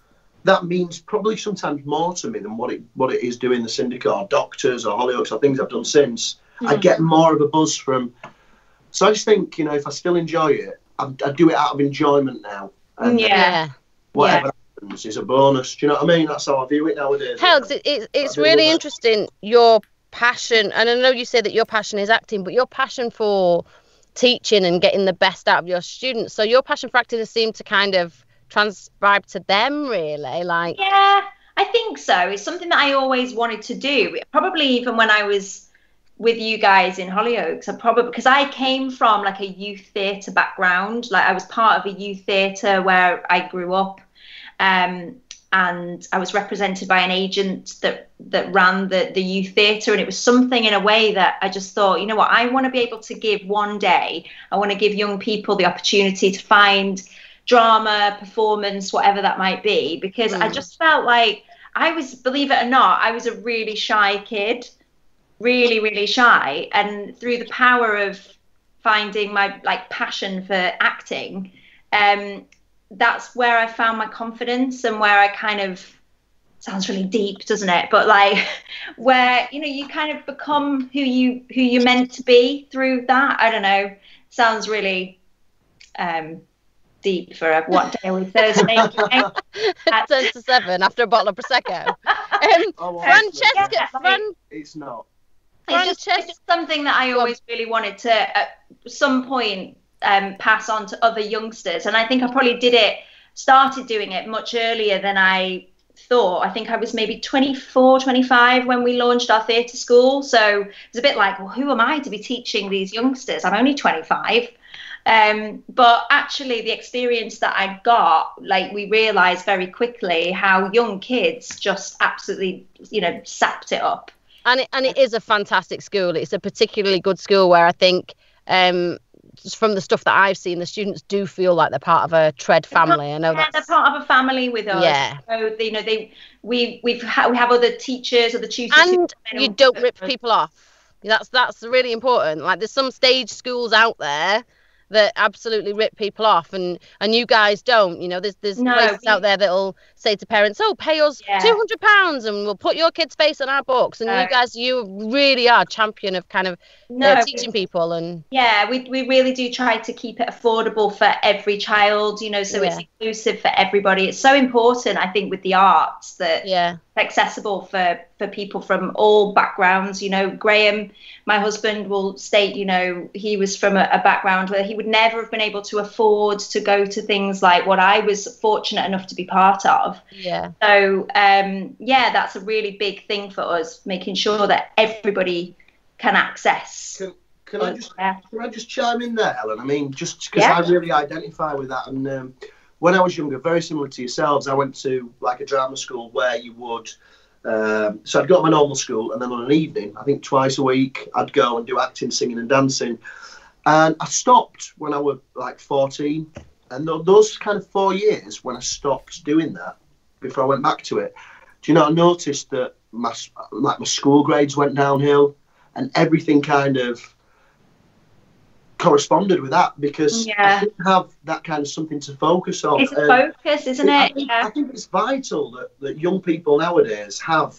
that means probably sometimes more to me than what it what it is doing the Syndicate or Doctors or Hollyoaks or things I've done since. Mm. I get more of a buzz from, so I just think, you know, if I still enjoy it, I, I do it out of enjoyment now. And yeah. Whatever yeah. happens is a bonus. Do you know what I mean? That's how I view it nowadays. Hell, it, it, it's really interesting, your passion, and I know you say that your passion is acting, but your passion for teaching and getting the best out of your students, so your passion for acting has seemed to kind of transcribe to them, really. Like, yeah, I think so. It's something that I always wanted to do, probably even when I was with you guys in Hollyoaks. I probably, because I came from like a youth theatre background, like I was part of a youth theatre where I grew up, um and I was represented by an agent that that ran the, the youth theatre, and it was something in a way that I just thought, you know what, I want to be able to give one day, I want to give young people the opportunity to find drama, performance, whatever that might be, because mm. I just felt like I was, believe it or not, I was a really shy kid, really, really shy. And through the power of finding my like passion for acting, um, that's where I found my confidence, and where I kind of, sounds really deep, doesn't it? But like, where, you know, you kind of become who you who you're meant to be through that. I don't know. Sounds really um deep for a what day we Thursday night. At ten to seven after a bottle of prosecco. Um, oh, Francesca, yeah, like, Fran it's not. It's just, it's just something that I always really wanted to, at some point, Um, pass on to other youngsters, and I think I probably did it started doing it much earlier than I thought. I think I was maybe twenty-four, twenty-five when we launched our theatre school, so it's a bit like, well, who am I to be teaching these youngsters? I'm only twenty-five, um, but actually the experience that I got, like, we realised very quickly how young kids just absolutely, you know, sapped it up. And it, and it is a fantastic school. It's a particularly good school where I think um from the stuff that I've seen, the students do feel like they're part of a Tread family. I know that they're part of a family with us. Yeah. So they, you know, they we we've ha we have other teachers, other tutors, and you don't rip people off. That's that's really important. Like, there's some stage schools out there that absolutely rip people off, and and you guys don't. You know, there's there's no, places we, out there that'll say to parents, oh, pay us yeah. two hundred pounds and we'll put your kid's face on our books, and no. you guys, you really are a champion of kind of no, uh, teaching we, people. And yeah, we, we really do try to keep it affordable for every child, you know, so yeah. it's inclusive for everybody. It's so important, I think, with the arts, that yeah accessible for for people from all backgrounds. You know, Graham, my husband, will state, you know, he was from a, a background where he would never have been able to afford to go to things like what I was fortunate enough to be part of. Yeah. So um yeah, that's a really big thing for us, making sure that everybody can access. Can, can I just yeah. can I just chime in there, Ellen? I mean, just because yeah. I really identify with that. And um when I was younger, very similar to yourselves, I went to like a drama school where you would, um, so I'd go to my normal school, and then on an evening, I think twice a week, I'd go and do acting, singing and dancing. And I stopped when I was like fourteen. And th those kind of four years when I stopped doing that, before I went back to it, do you know, I noticed that my, like my school grades went downhill, and everything kind of corresponded with that, because yeah. I didn't have that kind of something to focus on. It's a focus, isn't it? I think, yeah. I think it's vital that, that young people nowadays have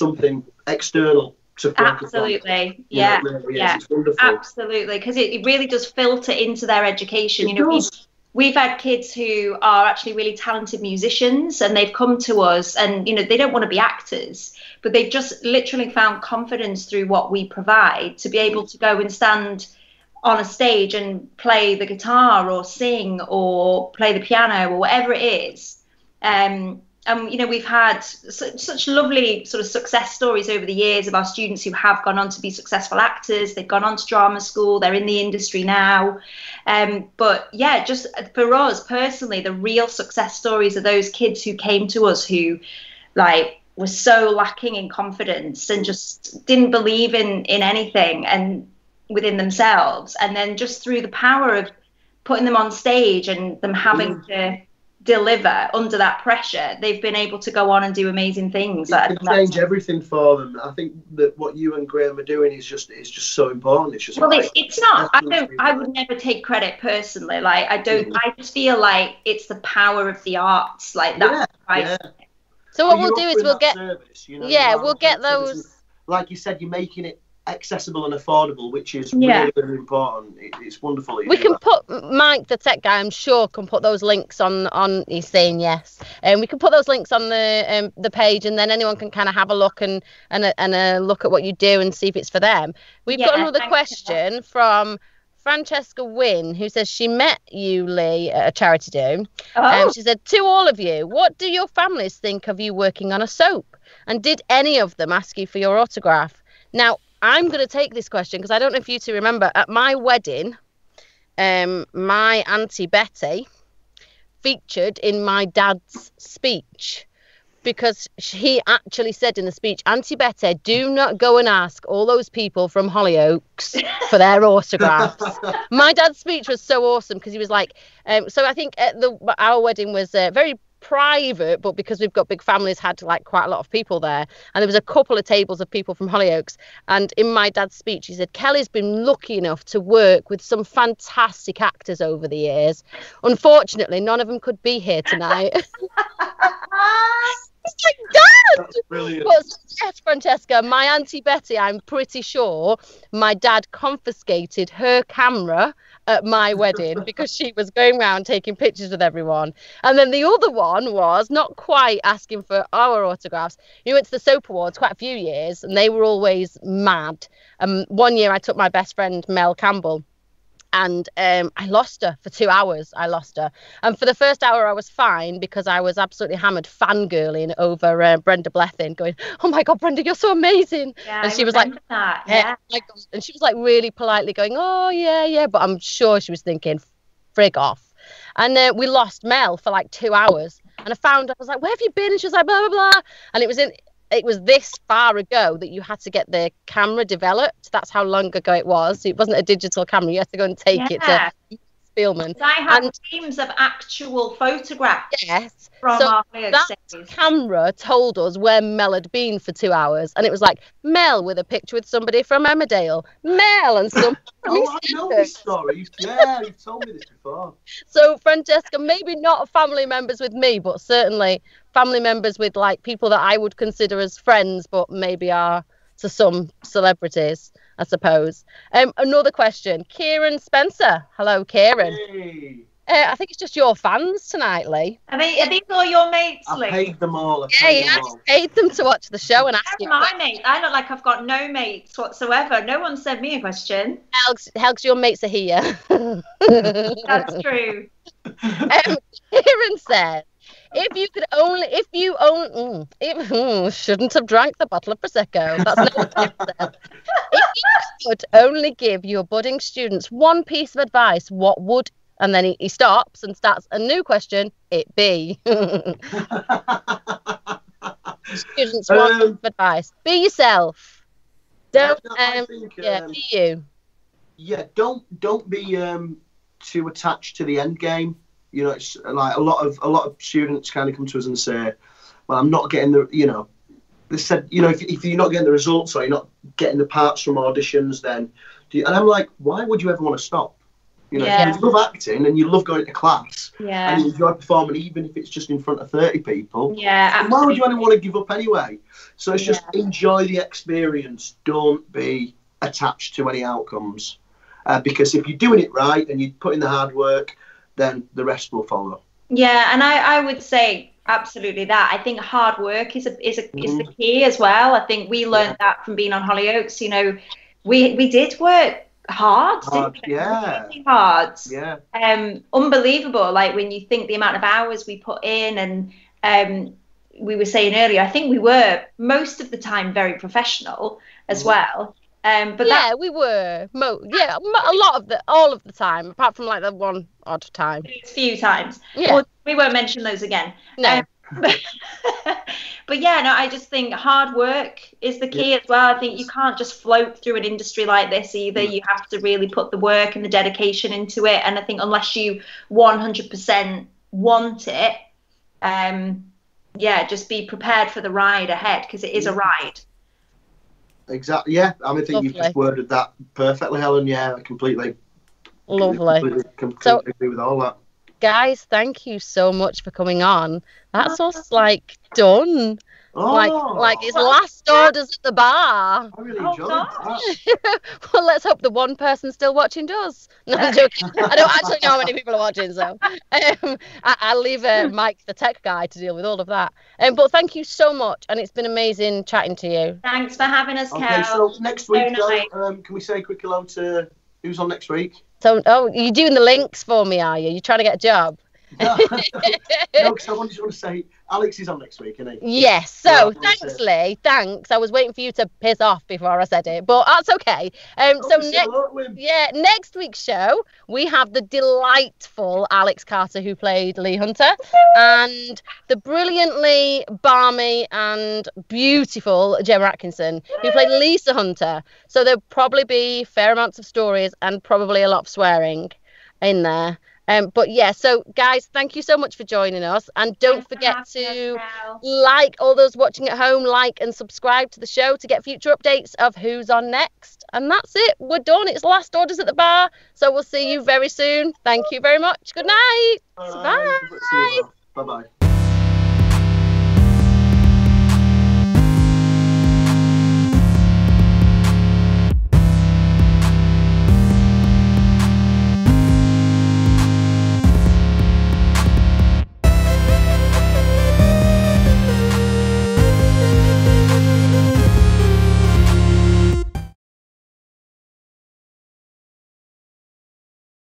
something external to focus absolutely. on. Absolutely, yeah, know, it really yeah. It's wonderful. Absolutely, because it, it really does filter into their education. It you know, does. We, we've had kids who are actually really talented musicians, and they've come to us, and you know, they don't want to be actors, but they've just literally found confidence through what we provide to be able to go and stand on a stage and play the guitar or sing or play the piano or whatever it is. Um, and, you know, we've had su such lovely sort of success stories over the years of our students who have gone on to be successful actors. They've gone on to drama school. They're in the industry now. Um, but, yeah, just for us personally, the real success stories are those kids who came to us who, like, were so lacking in confidence and just didn't believe in, in anything. And within themselves, and then just through the power of putting them on stage and them having mm. to deliver under that pressure, they've been able to go on and do amazing things. It can change everything for them. I think that what you and Graham are doing is just it's just so important. It's just well, it's, it's not. I don't. I would never take credit personally. Like I don't. Mm-hmm. I just feel like it's the power of the arts. Like that's yeah, yeah. So what well, we'll do is we'll get. Service, you know, yeah, we'll get those. Like you said, you're making it accessible and affordable, which is yeah. really, really important. It, it's wonderful. We can that. put Mike, the tech guy, I'm sure, can put those links on. On he's saying yes, and um, we can put those links on the um, the page, and then anyone can kind of have a look and and a, and a look at what you do and see if it's for them. We've yeah, got another question from Francesca Wynne, who says she met you, Lee, at a charity do. Oh. Um, she said, to all of you, what do your families think of you working on a soap? And did any of them ask you for your autograph? Now, I'm going to take this question because I don't know if you two remember. At my wedding, um, my Auntie Betty featured in my dad's speech because he actually said in the speech, Auntie Betty, do not go and ask all those people from Hollyoaks for their autographs. My dad's speech was so awesome because he was like, um, so I think at the, our wedding was uh, very private, but because we've got big families, had like quite a lot of people there, and there was a couple of tables of people from Hollyoaks, and in my dad's speech he said, Kelly's been lucky enough to work with some fantastic actors over the years. Unfortunately, none of them could be here tonight. It's like, Dad! That's brilliant. But yes, Francesca, my Auntie Betty, I'm pretty sure my dad confiscated her camera at my wedding because she was going around taking pictures with everyone. And then the other one was not quite asking for our autographs. You went to the Soap Awards quite a few years and they were always mad. Um, one year I took my best friend, Mel Campbell, and um, I lost her for two hours. I lost her. And for the first hour, I was fine because I was absolutely hammered fangirling over uh, Brenda Blethyn going, oh, my God, Brenda, you're so amazing. Yeah, and she I was like, that. Yeah. Yeah. And she was like really politely going, oh, yeah, yeah. But I'm sure she was thinking, frig off. And uh, we lost Mel for like two hours. And I found I was like, where have you been? And she was like, blah, blah, blah. And it was in... It was this far ago that you had to get the camera developed. That's how long ago it was. It wasn't a digital camera. You had to go and take yeah. it to Spielman. I have and, teams of actual photographs. Yes. From so our that series. Camera told us where Mel had been for two hours. And it was like, Mel with a picture with somebody from Emmerdale. Mel and some... oh, I know this story. Yeah, you've told me this before. So, Francesca, maybe not family members with me, but certainly... family members with like people that I would consider as friends, but maybe are to some celebrities, I suppose. Um, another question, Kieran Spencer. Hello, Kieran. Hey. Uh, I think it's just your fans tonight, Lee. Are, they, are these all your mates, Lee? I paid them all. I yeah, yeah, I just paid them to watch the show and ask you. My mates. I look like I've got no mates whatsoever. No one sent me a question. Helps, helps your mates are here. That's true. Um, Kieran said, If you could only, if you own, mm, if, mm, shouldn't have drank the bottle of Prosecco. That's not what Tim said. If you could only give your budding students one piece of advice, what would, and then he, he stops and starts a new question, it be. Students, um, one piece of advice. Be yourself. Don't, um, think, um, yeah, be you. Yeah, don't, don't be um, too attached to the end game. You know, it's like a lot of a lot of students kind of come to us and say, well, I'm not getting the, you know, they said, you know, if, if you're not getting the results or you're not getting the parts from auditions, then do you, and I'm like, why would you ever want to stop? You know, yeah. if you love acting and you love going to class yeah. and you enjoy performing, even if it's just in front of thirty people, yeah, why would you ever want to give up anyway? So it's yeah. just enjoy the experience. Don't be attached to any outcomes, uh, because if you're doing it right and you put in the hard work, then the rest will follow. Yeah, and I, I would say absolutely that. I think hard work is a, is a, mm. is the key as well. I think we learned yeah. that from being on Hollyoaks. You know, we we did work hard. hard didn't we? Yeah, really hard. Yeah, um, unbelievable. Like when you think the amount of hours we put in, and um, we were saying earlier, I think we were most of the time very professional as mm. well. Um, but yeah, that, we were. Mo yeah, a lot of the, all of the time, apart from like the one odd time. A few times. Yeah. Well, we won't mention those again. No. Um, but, but yeah, no, I just think hard work is the key yeah. as well. I think you can't just float through an industry like this either. Yeah. You have to really put the work and the dedication into it. And I think unless you one hundred percent want it, um, yeah, just be prepared for the ride ahead, because it is a ride. Exactly, yeah. I mean, I think Lovely. You've just worded that perfectly, Helen. Yeah, completely. Lovely. Completely, completely so, agree with all that. Guys, thank you so much for coming on. That's us, like, done. Oh, like, like it's last orders at the bar. I really enjoyed that. Well, let's hope the one person still watching does. No, I'm joking. I don't actually know how many people are watching, so um, I, I'll leave uh, Mike, the tech guy, to deal with all of that. Um, but thank you so much, and it's been amazing chatting to you. Thanks for having us, Kel. Okay, so next week, so nice. um, can we say a quick hello to who's on next week? So, oh, you're doing the links for me, are you? You're trying to get a job. No, because no, I want to say Alex is on next week, isn't he? Yes, so yeah, thanks, Lee. Thanks. I was waiting for you to piss off before I said it, but that's okay. Um, oh, so next, yeah, next week's show we have the delightful Alex Carter, who played Lee Hunter, and the brilliantly balmy and beautiful Gemma Atkinson, who played Lisa Hunter. So there'll probably be fair amounts of stories and probably a lot of swearing in there. Um, but yeah, so guys, thank you so much for joining us, and don't forget to like, all those watching at home, like and subscribe to the show to get future updates of who's on next. And that's it. We're done. It's last orders at the bar. So we'll see you very soon. Thank you very much. Good night. Bye. Bye bye.